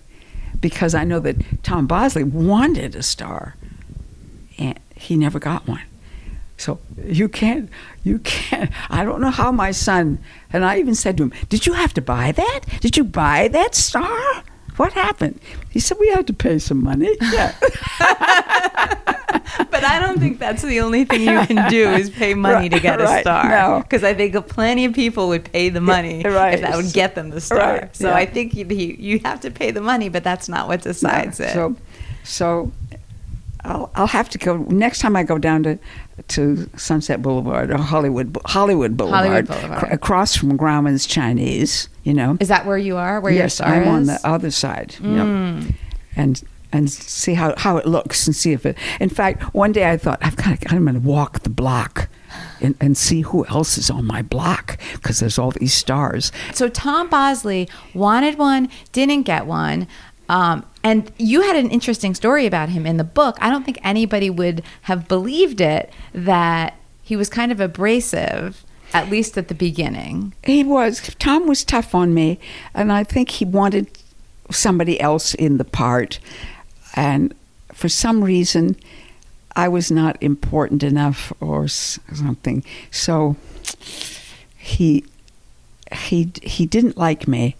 because I know that Tom Bosley wanted a star, and he never got one. So you can't, you can't, I don't know how my son, and I even said to him, did you have to buy that? Did you buy that star? What happened? He said, we had to pay some money. Yeah. But I don't think that's the only thing you can do is pay money right, to get a right, star. Because no. I think plenty of people would pay the money yeah, right. if that would get them the star. Right, so yeah. I think you, you have to pay the money, but that's not what decides yeah, so, it. So I'll, I'll have to go, next time I go down to, to Sunset Boulevard or Hollywood, Hollywood Boulevard, Hollywood Boulevard. Cr across from Grauman's Chinese, you know. Is that where you are, where yes, your star I'm is? I'm on the other side, mm. yep. and. and see how, how it looks and see if it... In fact, one day I thought, I've got to, I'm going to walk the block and, and see who else is on my block, because there's all these stars. So Tom Bosley wanted one, didn't get one, um, and you had an interesting story about him in the book. I don't think anybody would have believed it, that he was kind of abrasive, at least at the beginning. He was. Tom was tough on me, and I think he wanted somebody else in the part. And for some reason, I was not important enough or something. So he he he didn't like me,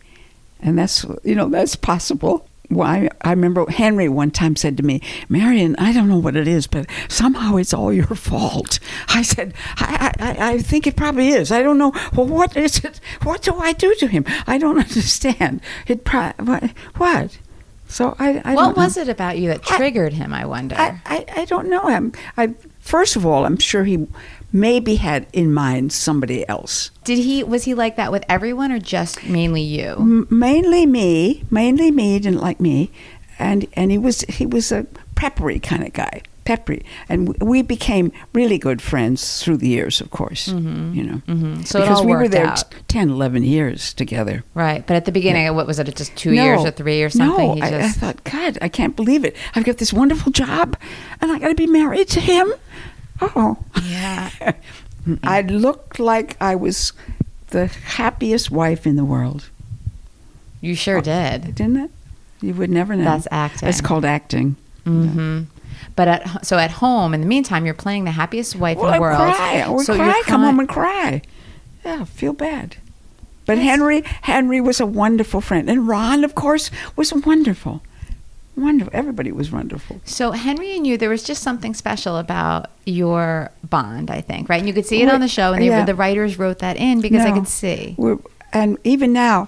and that's you know that's possible. Well, I, I remember Henry one time said to me, "Marion, I don't know what it is, but somehow it's all your fault." I said, I, I, I think it probably is. I don't know. Well, what is it? What do I do to him? I don't understand. It pro what? what? So I, I what was it about you that triggered I, him? I wonder. I, I, I don't know. I'm, I first of all, I'm sure he maybe had in mind somebody else. Did he? Was he like that with everyone, or just mainly you? M mainly me. Mainly me didn't like me, and and he was he was a peppery kind of guy, peppery, and w we became really good friends through the years, of course. Mm-hmm. You know, mm-hmm. so because it all we were there out. ten, eleven years together. Right, but at the beginning, yeah. what was it? Just two no, years or three or something? No, he just... I, I thought, God, I can't believe it. I've got this wonderful job, and I got to be married to him. Oh. Yeah. I looked like I was the happiest wife in the world. You sure oh, did. Didn't it? You would never know. That's acting. It's called acting. Mm-hmm. Yeah. But at, so at home, in the meantime, you're playing the happiest wife well, in the world. I cry. I would so cry. Come home and cry. Yeah, feel bad. But yes. Henry, Henry was a wonderful friend. And Ron, of course, was wonderful. Wonderful. Everybody was wonderful. So Henry and you, there was just something special about your bond, I think, right? And you could see it on the show, and they yeah. were, the writers wrote that in because no, I could see. We're, and even now,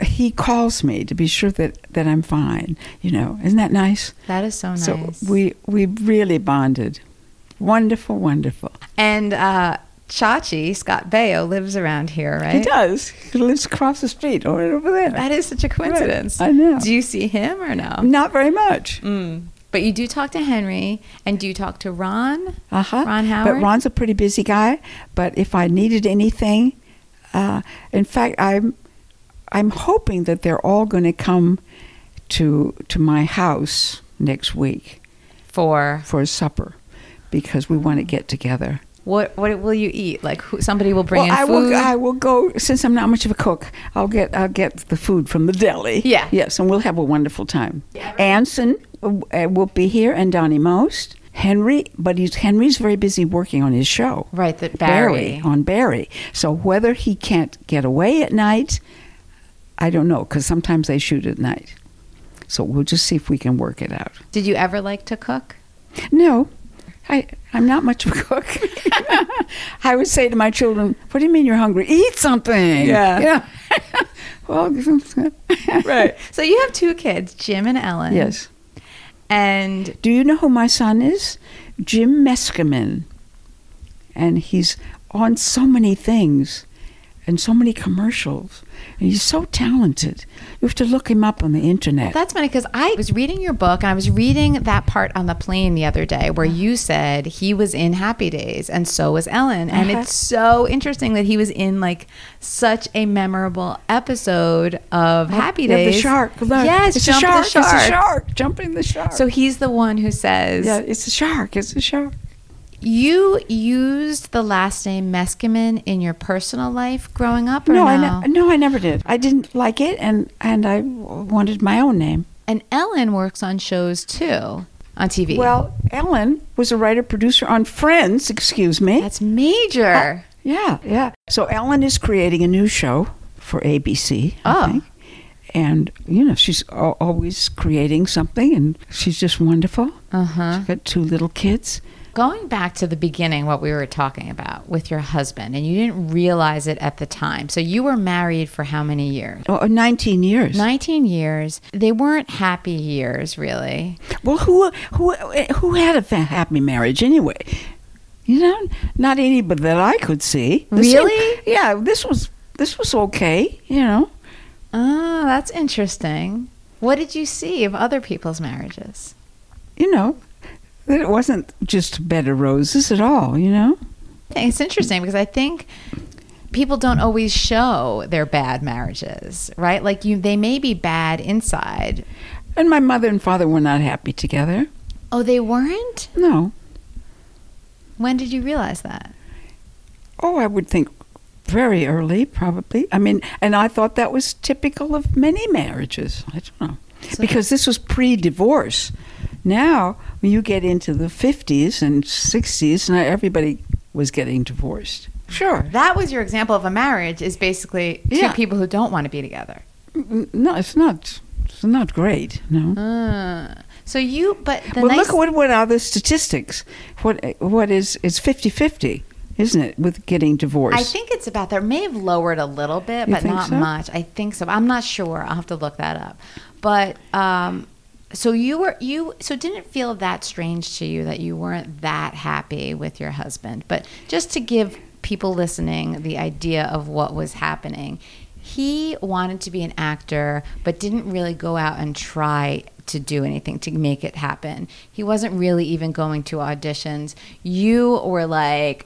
he calls me to be sure that, that I'm fine. You know, isn't that nice? That is so nice. So we, we really bonded. Wonderful, wonderful. And uh, Chachi, Scott Baio, lives around here, right? He does. He lives across the street or over there. That is such a coincidence. Right. I know. Do you see him or no? Not very much. Mm. But you do talk to Henry, and do you talk to Ron? Uh-huh. Ron Howard? But Ron's a pretty busy guy, but if I needed anything, uh, in fact, I'm, I'm hoping that they're all going to come to to my house next week. For? For supper, because we want to get together. What what will you eat? Like who, somebody will bring well, in I food? Will, I will go, since I'm not much of a cook, I'll get I'll get the food from the deli. Yeah. Yes, and we'll have a wonderful time. Yeah, right. Anson will be here, and Donnie Most. Henry, but he's, Henry's very busy working on his show. Right, that Barry. Barry. On Barry. So whether he can't get away at night, I don't know, because sometimes they shoot at night. So we'll just see if we can work it out. Did you ever like to cook? No. I, I'm not much of a cook. I would say to my children, what do you mean you're hungry? Eat something. Yeah. Yeah. Well, right. So you have two kids, Jim and Ellen. Yes. And do you know who my son is? Jim Meskimen. And he's on so many things and so many commercials. And he's so talented. You have to look him up on the internet. That's funny, because I was reading your book, and I was reading that part on the plane the other day where you said he was in Happy Days, and so was Ellen. And uh-huh. It's so interesting that he was in like such a memorable episode of Happy yeah, Days. The shark. Look. Yes, it's jump a shark. The shark. It's a shark. Jumping the shark. So he's the one who says, "Yeah, it's a shark. It's a shark." You used the last name Meskimen in your personal life growing up, or no? No, I, ne no, I never did. I didn't like it, and, and I wanted my own name. And Ellen works on shows, too, on T V. Well, Ellen was a writer-producer on Friends, excuse me. That's major. Uh, yeah, yeah. So Ellen is creating a new show for A B C, oh. I think. And, you know, she's always creating something, and she's just wonderful. Uh-huh. She's got two little kids. Going back to the beginning, what we were talking about with your husband, and you didn't realize it at the time. So you were married for how many years? Oh, nineteen years. nineteen years. They weren't happy years, really. Well, who who who had a happy marriage anyway? You know, not any but that I could see. The really? Same, yeah. This was this was okay. You know. Oh, that's interesting. What did you see of other people's marriages? You know. It wasn't just a bed of roses at all, you know? It's interesting because I think people don't always show their bad marriages, right? Like you, they may be bad inside. And my mother and father were not happy together. Oh, they weren't? No. When did you realize that? Oh, I would think very early, probably. I mean, and I thought that was typical of many marriages. I don't know. So because this was pre-divorce. Now, when you get into the fifties and sixties, now everybody was getting divorced. Sure. That was your example of a marriage, is basically two yeah. people who don't want to be together. No, it's not, it's not great, no. Uh, so you, but the Well, nice look, what, what are the statistics? What, what is, it's fifty fifty. Isn't it, with getting divorced? I think it's about there. It may have lowered a little bit, but not much. I think so. I'm not sure. I'll have to look that up. But um, so you were you. So didn't it feel that strange to you that you weren't that happy with your husband? But just to give people listening the idea of what was happening, he wanted to be an actor, but didn't really go out and try to do anything to make it happen. He wasn't really even going to auditions. You were like.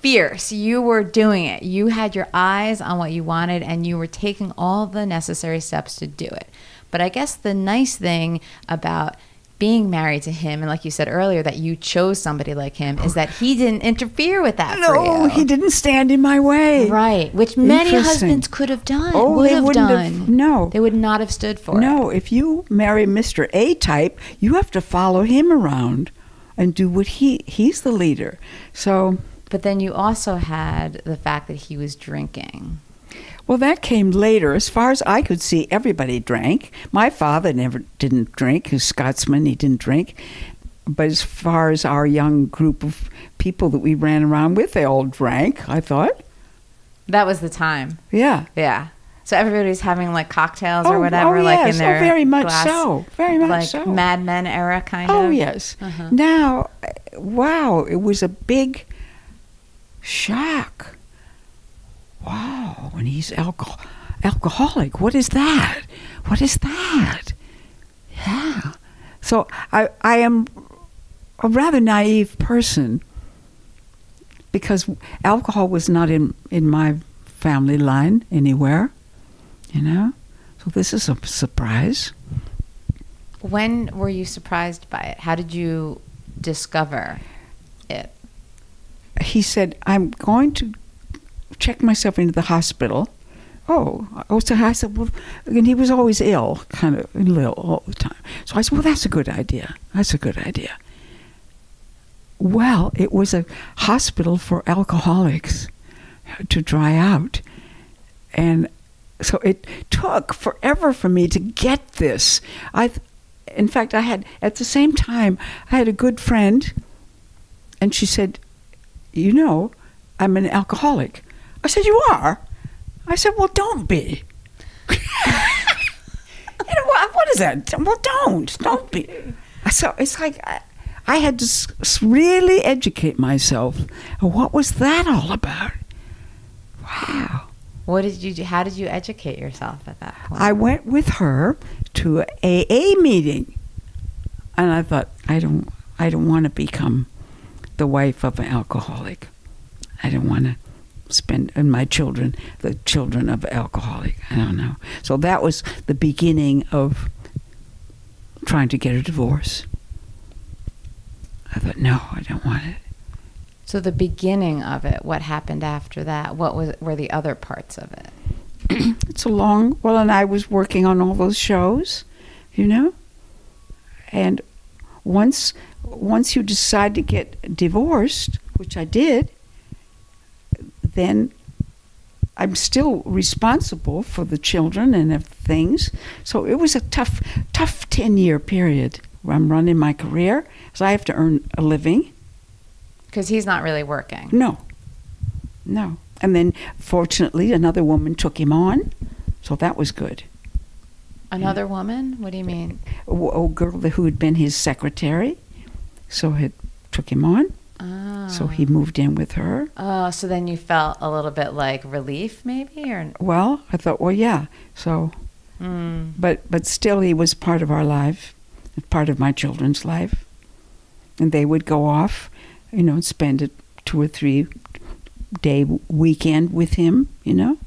Fierce. You were doing it. You had your eyes on what you wanted, and you were taking all the necessary steps to do it. But I guess the nice thing about being married to him, and like you said earlier, that you chose somebody like him, is that he didn't interfere with that no, for you. No, he didn't stand in my way. Right, which many husbands could have done. Oh, would they have wouldn't done. Have, no. They would not have stood for no, it. No, if you marry Mister A-type, you have to follow him around and do what he, he's the leader. So... But then you also had the fact that he was drinking. Well, that came later. As far as I could see, everybody drank. My father never didn't drink. He's a Scotsman. He didn't drink. But as far as our young group of people that we ran around with, they all drank, I thought. That was the time. Yeah. Yeah. So everybody's having like cocktails oh, or whatever, oh, yes. like in their oh, very much glass, so, very much like so, Mad Men era kind oh, of. Oh yes. Uh-huh. Now, wow, it was a big. Shock. Wow, and he's alcohol alcoholic. What is that? What is that? Yeah. So I, I am a rather naive person because alcohol was not in, in my family line anywhere, you know? So this is a surprise. When were you surprised by it? How did you discover it? He said, I'm going to check myself into the hospital. Oh, oh! So I said, well, and he was always ill, kind of ill all the time. So I said, well, that's a good idea. That's a good idea. Well, it was a hospital for alcoholics to dry out. And so it took forever for me to get this. I, in fact, I had, at the same time, I had a good friend, and she said, you know, I'm an alcoholic. I said, you are? I said, well, don't be. You know, what, what is that? Well, don't. Don't be. So it's like I, I had to really educate myself. What was that all about? Wow. What did you do? How did you educate yourself at that point? I went with her to an A A meeting. And I thought, I don't, I don't want to become the wife of an alcoholic. I don't want to. Spend and my children, the children of alcoholic. I don't know. So that was the beginning of trying to get a divorce. I thought, no, I don't want it. So the beginning of it. What happened after that? What was were the other parts of it? It's a long. Well, and I was working on all those shows, you know. And once once you decide to get divorced, which I did. Then I'm still responsible for the children and things. So it was a tough, tough ten-year period where I'm running my career. So I have to earn a living. Because he's not really working. No, no. And then, fortunately, another woman took him on. So that was good. Another yeah. woman? What do you mean? Oh, a, a girl who had been his secretary. So it took him on. Oh. So he moved in with her. Oh, so then you felt a little bit like relief, maybe, or well, I thought, well, yeah. So, mm. but but still, he was part of our life, part of my children's life, and they would go off, you know, and spend a two or three day weekend with him, you know.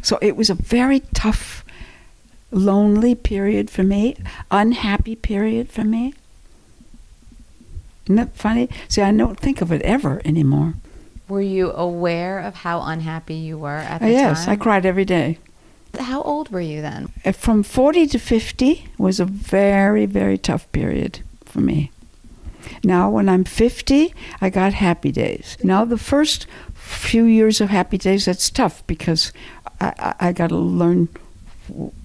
So it was a very tough, lonely period for me, unhappy period for me. Isn't that funny? See, I don't think of it ever anymore. Were you aware of how unhappy you were at the yes, time? Yes, I cried every day. How old were you then? From forty to fifty was a very, very tough period for me. Now when I'm fifty, I got Happy Days. Now the first few years of Happy Days, that's tough because I, I, I got to learn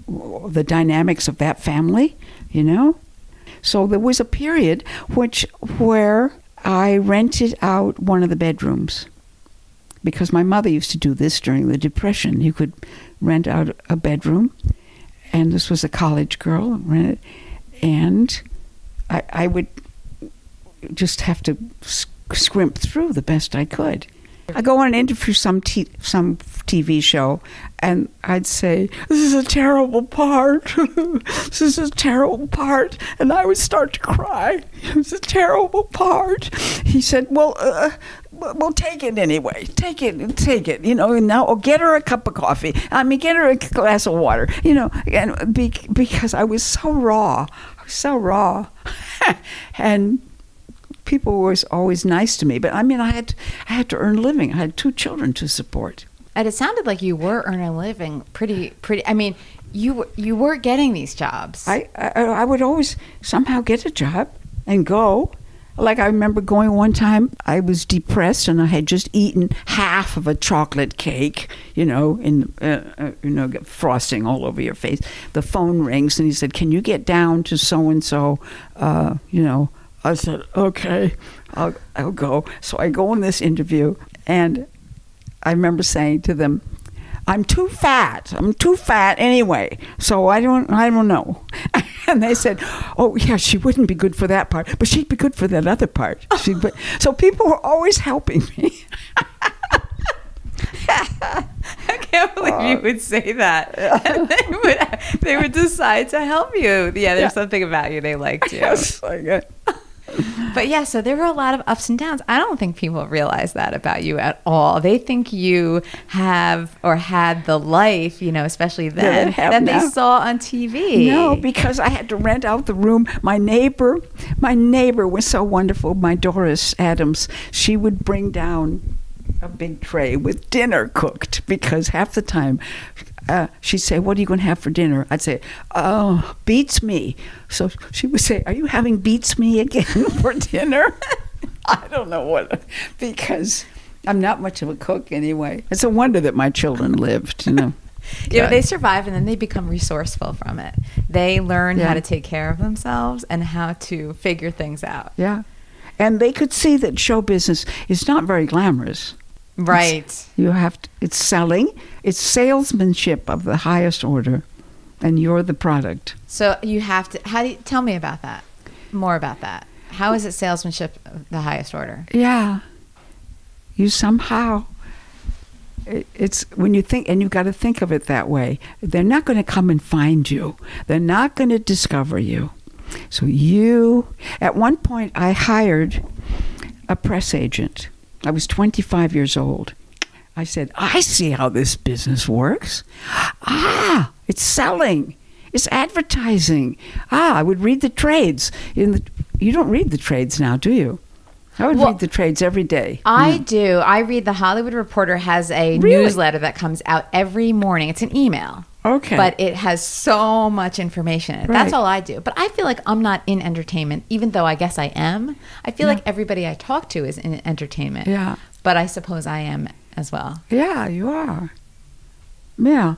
the dynamics of that family, you know? So there was a period which where I rented out one of the bedrooms because my mother used to do this during the Depression. You could rent out a bedroom, and this was a college girl, rented, and I, I would just have to scrimp through the best I could. I go on and interview some t some T V show, and I'd say, this is a terrible part. This is a terrible part. And I would start to cry. It's a terrible part. He said, well, uh, well, take it anyway. Take it, take it, you know, and now, or get her a cup of coffee. I mean, get her a glass of water, you know, and be, because I was so raw, I was so raw. And people were always nice to me, but I mean, I had, I had to earn a living. I had two children to support. And it sounded like you were earning a living pretty, pretty. I mean, you, you were getting these jobs. I, I, I would always somehow get a job and go. Like I remember going one time, I was depressed and I had just eaten half of a chocolate cake, you know, in uh, uh, you know, frosting all over your face. The phone rings and he said, "Can you get down to so and so?" Uh, you know. I said, okay, I'll, I'll go. So I go in this interview, and I remember saying to them, I'm too fat. I'm too fat anyway, so I don't, I don't know. And they said, oh, yeah, she wouldn't be good for that part, but she'd be good for that other part. She'd be, so people were always helping me. can't believe uh, you would say that. Yeah. And they would, they would decide to help you. Yeah, there's yeah. something about you they liked you. Yes, I get it. But yeah, so there were a lot of ups and downs. I don't think people realize that about you at all. They think you have or had the life, you know, especially then, yeah, that now. They saw on T V. No, because I had to rent out the room. My neighbor, my neighbor was so wonderful, my Doris Adams, she would bring down a big tray with dinner cooked, because half the time uh, she'd say, what are you going to have for dinner? I'd say, oh, beats me. So she would say, are you having beats me again for dinner? I don't know what, because I'm not much of a cook anyway. It's a wonder that my children lived, you know. You know, they survive, and then they become resourceful from it. They learn yeah. how to take care of themselves and how to figure things out. Yeah. And they could see that show business is not very glamorous. Right. It's, you have to, it's selling, it's salesmanship of the highest order, and you're the product. So you have to, how do you, tell me about that, more about that. How is it salesmanship of the highest order? Yeah. You somehow, it, it's when you think, and you've got to think of it that way. They're not going to come and find you. They're not going to discover you. So you, at one point I hired a press agent. I was twenty-five years old. I said, I see how this business works. Ah, it's selling. It's advertising. Ah, I would read the trades. In the, you don't read the trades now, do you? I would well, read the trades every day. I mm. do. I read the Hollywood Reporter has a really? newsletter that comes out every morning. It's an email. Okay. But it has so much information in it. Right. That's all I do. But I feel like I'm not in entertainment, even though I guess I am. I feel yeah. like everybody I talk to is in entertainment. Yeah. But I suppose I am as well. Yeah, you are. Yeah.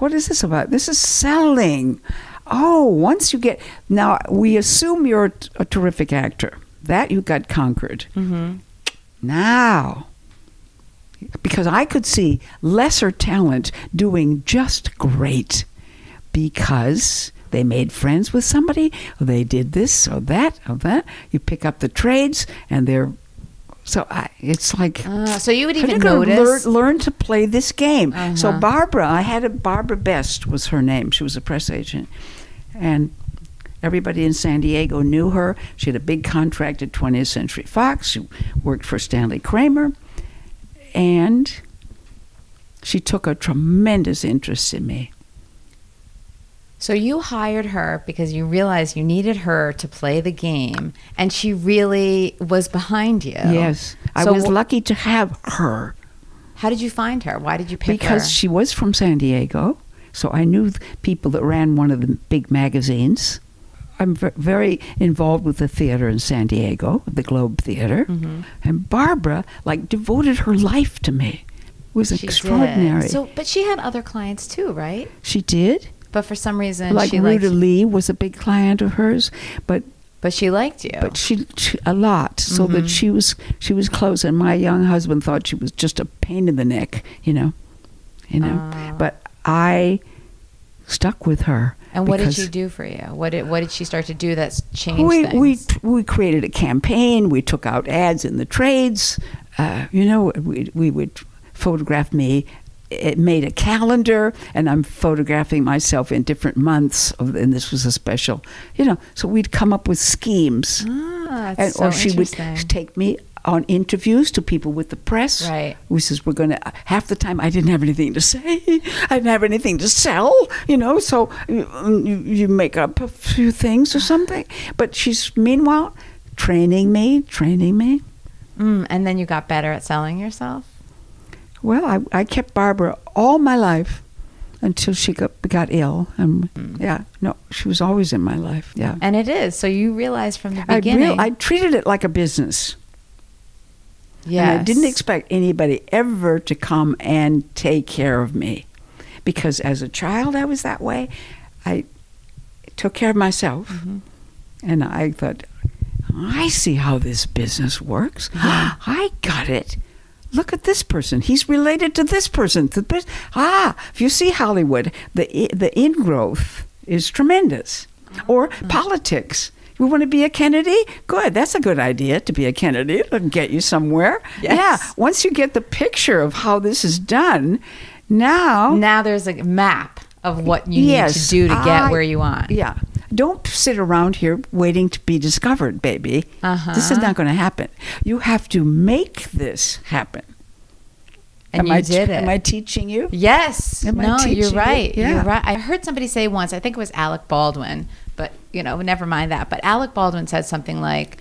What is this about? This is selling. Oh, once you get... Now, we assume you're a terrific actor. That you got conquered. Mm-hmm. Now... Because I could see lesser talent doing just great because they made friends with somebody, or they did this or that or that. You pick up the trades and they're, so I, it's like. Uh, so you would even notice. Learn, learn to play this game. Uh-huh. So Barbara, I had a, Barbara Best was her name. She was a press agent. And everybody in San Diego knew her. She had a big contract at twentieth Century Fox. She worked for Stanley Kramer. And she took a tremendous interest in me. So you hired her because you realized you needed her to play the game, and she really was behind you. Yes. So I was lucky to have her. How did you find her? Why did you pick her? Because she was from San Diego, so I knew people that ran one of the big magazines. I'm very involved with the theater in San Diego, the Globe Theater. Mm-hmm. And Barbara, like, devoted her life to me. It was she extraordinary. Did. So, but she had other clients too, right? She did. But for some reason, like she Rita liked... Lee was a big client of hers, but but she liked you. But she, she a lot, so mm-hmm. that she was she was close. And my young husband thought she was just a pain in the neck, you know, you know. Uh. But I stuck with her. And what did she do for you? What did what did she start to do that's changed we, things? We we created a campaign. We took out ads in the trades. Uh, you know, we we would photograph me. It made a calendar, and I'm photographing myself in different months. Of, and this was a special, you know. So we'd come up with schemes. Ah, that's and, so or she would take me on interviews to people with the press. Right. We says, we're going to, half the time I didn't have anything to say. I didn't have anything to sell, you know, so you, you make up a few things or something. But she's, meanwhile, training me, training me. Mm, and then you got better at selling yourself? Well, I, I kept Barbara all my life until she got, got ill. And mm. yeah, no, she was always in my life, yeah. And it is, so you realized from the beginning. I, I treated it like a business. Yes. And I didn't expect anybody ever to come and take care of me, because as a child I was that way. I took care of myself, mm-hmm. and I thought, I see how this business works. Yeah. I got it. Look at this person. He's related to this person. Ah, if you see Hollywood, the the ingrowth is tremendous, mm-hmm. or politics. You want to be a Kennedy? Good. That's a good idea to be a Kennedy. It'll get you somewhere. Yes. Yeah. Once you get the picture of how this is done, Now, now there's a map of what you yes, need to do to get I, where you want. Yeah. Don't sit around here waiting to be discovered, baby. Uh-huh. This is not going to happen. You have to make this happen. And am you I, did it. Am I teaching you? Yes. Am no, I you're right. You? Yeah. You're right. I heard somebody say once, I think it was Alec Baldwin, but you know, never mind that. But Alec Baldwin said something like,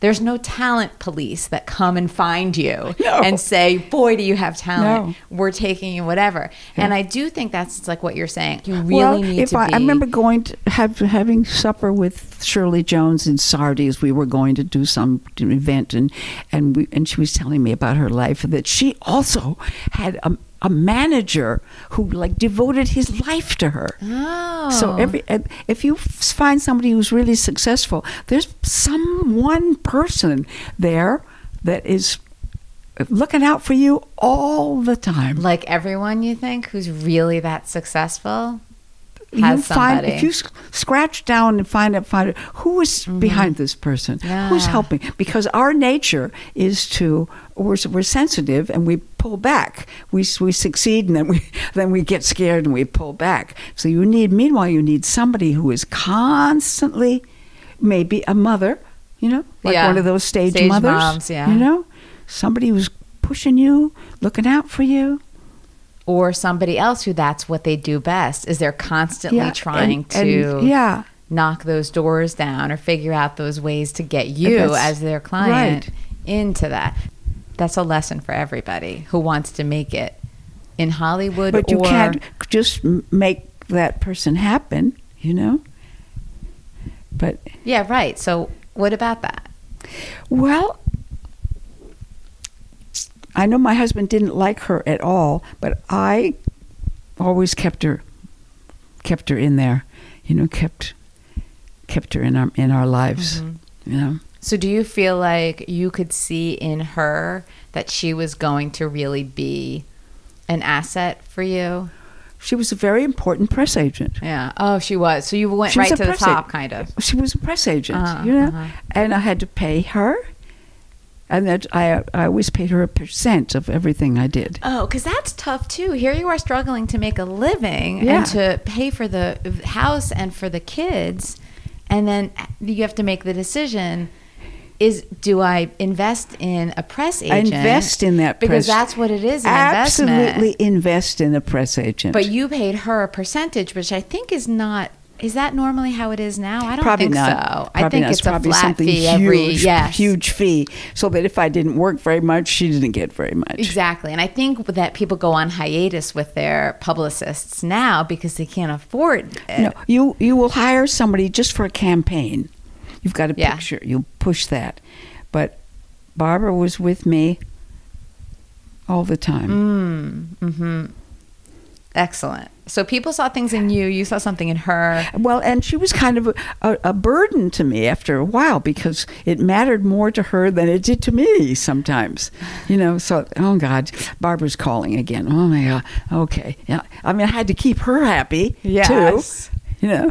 there's no talent police that come and find you no. and say, boy, do you have talent. No. We're taking you, whatever. Yeah. And I do think that's like what you're saying. You really well, need if to I, be. I remember going to have, having supper with Shirley Jones in Sardis. We were going to do some event, and, and, we, and she was telling me about her life, that she also had a, a manager who like devoted his life to her. Oh. So every if you find somebody who's really successful, there's some one person there that is looking out for you all the time. Like everyone, you think, who's really that successful has you somebody. Find, if you sc scratch down and find out, find out who is mm-hmm. behind this person, yeah. who's helping, because our nature is to we're, we're sensitive and we pull back. We we succeed and then we then we get scared and we pull back. So you need meanwhile you need somebody who is constantly, maybe a mother, you know, like yeah. one of those stage, stage mothers, moms, yeah. you know, somebody who's pushing you, looking out for you. Or somebody else who that's what they do best, is they're constantly yeah, trying and, to and, yeah. knock those doors down or figure out those ways to get you that's, as their client right. into that. That's a lesson for everybody who wants to make it in Hollywood. But or, you can't just make that person happen, you know? But yeah, right. So what about that? Well, I know my husband didn't like her at all, but I always kept her, kept her in there, you know, kept, kept her in our in our lives, mm-hmm. you know. So, do you feel like you could see in her that she was going to really be an asset for you? She was a very important press agent. Yeah. Oh, she was. So you went she right to the top, kind of. She was a press agent, uh-huh, you know, uh-huh. and I had to pay her. And that I, I always paid her a percent of everything I did. Oh, because that's tough, too. Here you are struggling to make a living yeah. and to pay for the house and for the kids. And then you have to make the decision, is do I invest in a press agent? I invest in that press agent. Because that's what it is, an investment. Absolutely invest in a press agent. But you paid her a percentage, which I think is not... Is that normally how it is now? I don't probably think not. so. Probably I think not. It's, it's a probably flat something fee huge, every yes. huge fee, so that if I didn't work very much, she didn't get very much. Exactly. And I think that people go on hiatus with their publicists now because they can't afford it. No, you, you will hire somebody just for a campaign. You've got a yeah. picture. You'll push that. But Barbara was with me all the time. Mm, mm-hmm. Excellent. So people saw things in you, you saw something in her. Well, and she was kind of a, a, a burden to me after a while, because it mattered more to her than it did to me sometimes. You know, so, oh God, Barbara's calling again. Oh my God, okay. Yeah. I mean, I had to keep her happy yes. too, you know.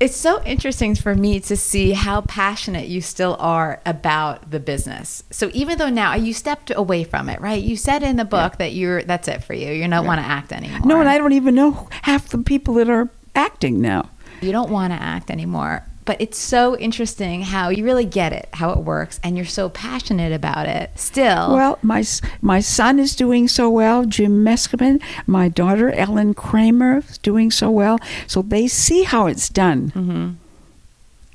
It's so interesting for me to see how passionate you still are about the business. So even though now you stepped away from it, right? You said in the book yeah. that you're that's it for you. You don't yeah. want to act anymore. No, and I don't even know half the people that are acting now. You don't want to act anymore. But it's so interesting how you really get it, how it works, and you're so passionate about it still. Well, my my son is doing so well, Jim Meskimen. My daughter, Ellen Kramer, is doing so well. So they see how it's done. Mm-hmm.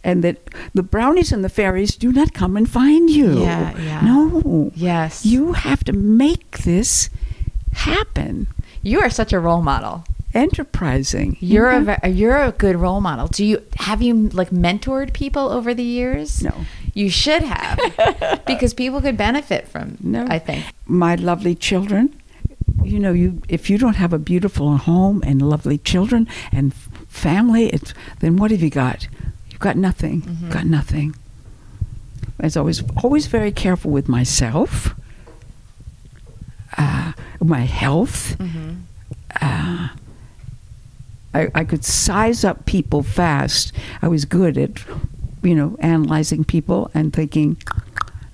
And that the brownies and the fairies do not come and find you. Yeah, yeah. No. Yes. You have to make this happen. You are such a role model. Enterprising. You're yeah. a you're a good role model. Do you have you like mentored people over the years? No, you should have, because people could benefit from. No, I think my lovely children. You know, you if you don't have a beautiful home and lovely children and family, it's, then what have you got? You've got nothing. Mm-hmm. Got nothing. I was always always very careful with myself, uh, my health. Mm-hmm. Uh, I, I could size up people fast. I was good at, you know, analyzing people and thinking,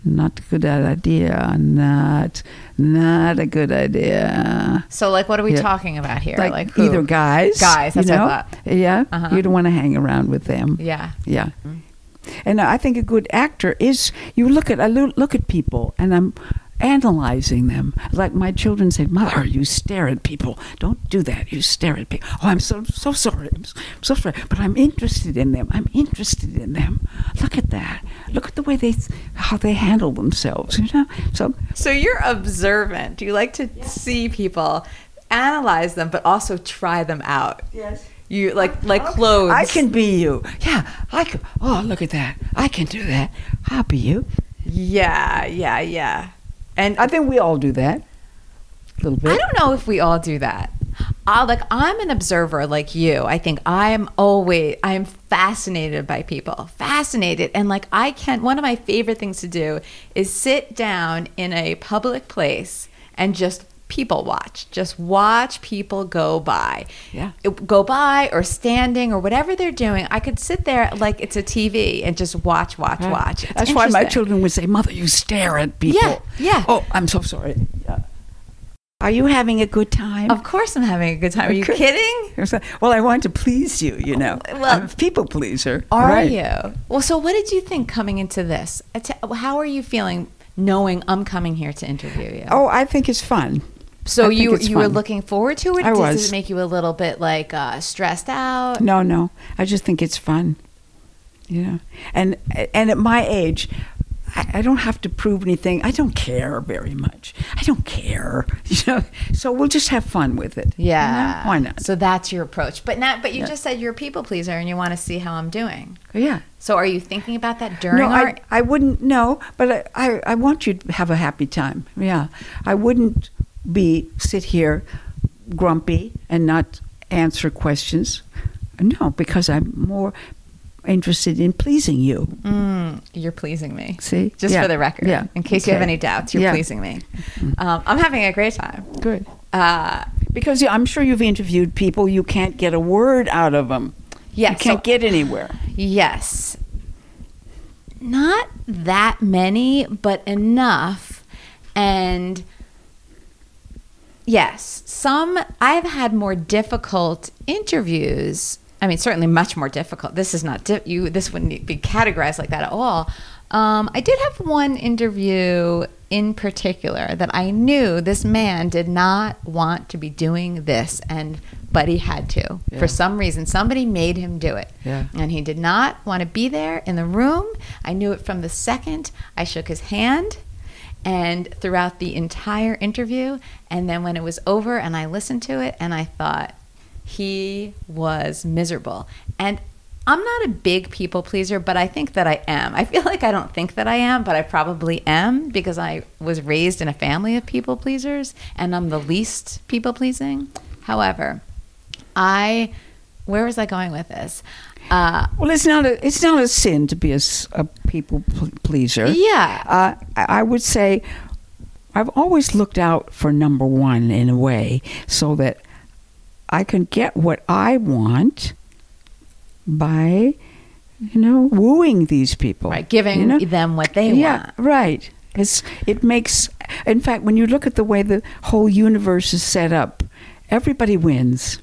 not good idea, not not a good idea. So like, what are we yeah. talking about here? Like, like either guys. Guys, that's you know? what I thought. Yeah, uh-huh. you don't want to hang around with them. Yeah. Yeah. Mm-hmm. And I think a good actor is, you look at, I look at people and I'm analyzing them. Like my children say, Mother, you stare at people. Don't do that. You stare at people. Oh, I'm so, so sorry. I'm so sorry. But I'm interested in them. I'm interested in them. Look at that. Look at the way they, how they handle themselves, you know? So, so you're observant. You like to yes. see people, analyze them, but also try them out. Yes. You like like clothes. I can be you. Yeah. I can, oh, look at that. I can do that. I'll be you. Yeah, yeah, yeah. And I think we all do that a little bit. I don't know if we all do that. I like I'm an observer like you. I think I'm always I'm fascinated by people. Fascinated. And like I can't one of my favorite things to do is sit down in a public place and just people watch. Just watch people go by. Yeah. Go by or standing or whatever they're doing. I could sit there like it's a T V and just watch, watch, yeah. watch. It's That's why my children would say, Mother, you stare at people. Yeah, yeah. Oh, I'm so sorry. Yeah. Are you having a good time? Of course I'm having a good time. Are you kidding? Well, I want to please you, you know. Well, I'm a people pleaser. Are right. you? Well, so what did you think coming into this? How are you feeling knowing I'm coming here to interview you? Oh, I think it's fun. So I you you fun. were looking forward to it? I Does was. it make you a little bit like uh, stressed out? No, no. I just think it's fun. You know. And and at my age, I, I don't have to prove anything. I don't care very much. I don't care. You know. So we'll just have fun with it. Yeah. You know? Why not? So that's your approach. But not but you yeah. just said you're a people pleaser and you want to see how I'm doing. Yeah. So are you thinking about that during no, our I, I wouldn't no, but I, I, I want you to have a happy time. Yeah. I wouldn't be sit here grumpy and not answer questions. No, because I'm more interested in pleasing you. Mm, you're pleasing me. See? Just yeah. for the record. Yeah. In case okay. you have any doubts, you're yeah. pleasing me. Um, I'm having a great time. Good. Uh, because yeah, I'm sure you've interviewed people, you can't get a word out of them. Yes. You can't so, get anywhere. Yes. Not that many, but enough. And yes, some, I've had more difficult interviews. I mean, certainly much more difficult. This is not, di you. This wouldn't be categorized like that at all. Um, I did have one interview in particular that I knew this man did not want to be doing this, and but he had to. Yeah. For some reason, somebody made him do it. Yeah. And he did not want to be there in the room. I knew it from the second I shook his hand. And throughout the entire interview, and then when it was over and I listened to it and I thought he was miserable. And I'm not a big people pleaser, but I think that I am. I feel like I don't think that I am, but I probably am because I was raised in a family of people pleasers and I'm the least people pleasing. However, I, where was I going with this? Uh, well, it's not a it's not a sin to be a, a people pleaser. Yeah, uh, I, I would say I've always looked out for number one in a way, so that I can get what I want by, you know, wooing these people, right? Giving you know? them what they yeah, want. Yeah, right. It's it makes. In fact, when you look at the way the whole universe is set up, everybody wins.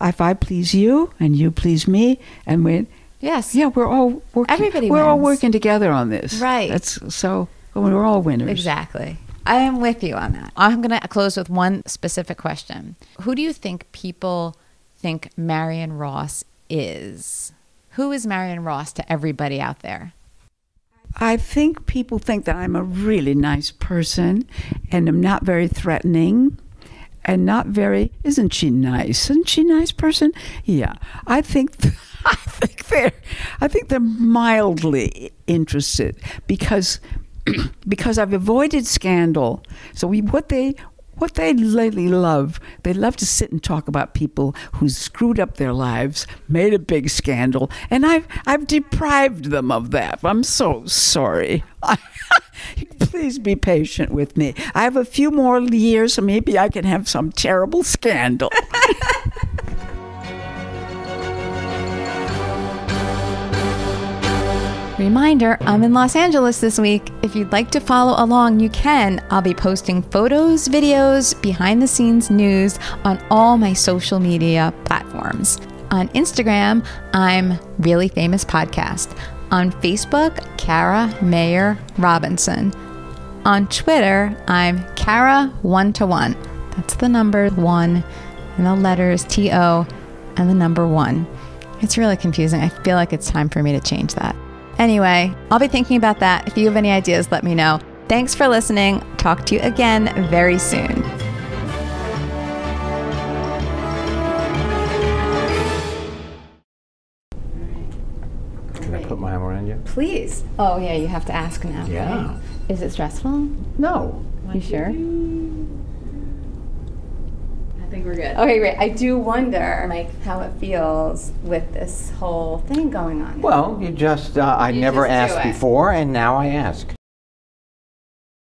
If I please you and you please me, and we yes yeah we're all working, everybody we're wins. all working together on this, right? That's so we're all winners. Exactly, I am with you on that. I'm going to close with one specific question. Who do you think people think Marion Ross is? Who is Marion Ross to everybody out there? I think people think that I'm a really nice person, and I'm not very threatening. And not very, isn't she nice? Isn't she a nice person? Yeah, I think, th I think they're, I think they're mildly interested because, because I've avoided scandal. So we, what they, what they lately love, they love to sit and talk about people who screwed up their lives, made a big scandal, and I've, I've deprived them of that. I'm so sorry. Please be patient with me. I have a few more years, so maybe I can have some terrible scandal. Reminder, I'm in Los Angeles this week. If you'd like to follow along, you can. I'll be posting photos, videos, behind the scenes news on all my social media platforms. On Instagram, I'm Really Famous Podcast. On Facebook, Kara Mayer Robinson. On Twitter, I'm Kara one to one. That's the number one and the letters T O and the number one. It's really confusing. I feel like it's time for me to change that. Anyway, I'll be thinking about that. If you have any ideas, let me know. Thanks for listening. Talk to you again very soon. Can I put my arm around you? Please. Oh, yeah, you have to ask now. Yeah. Right? Is it stressful? No. You sure? I think we're good. Okay, great. I do wonder, like, how it feels with this whole thing going on. Well, you just, uh, I you never just asked before, and now I ask.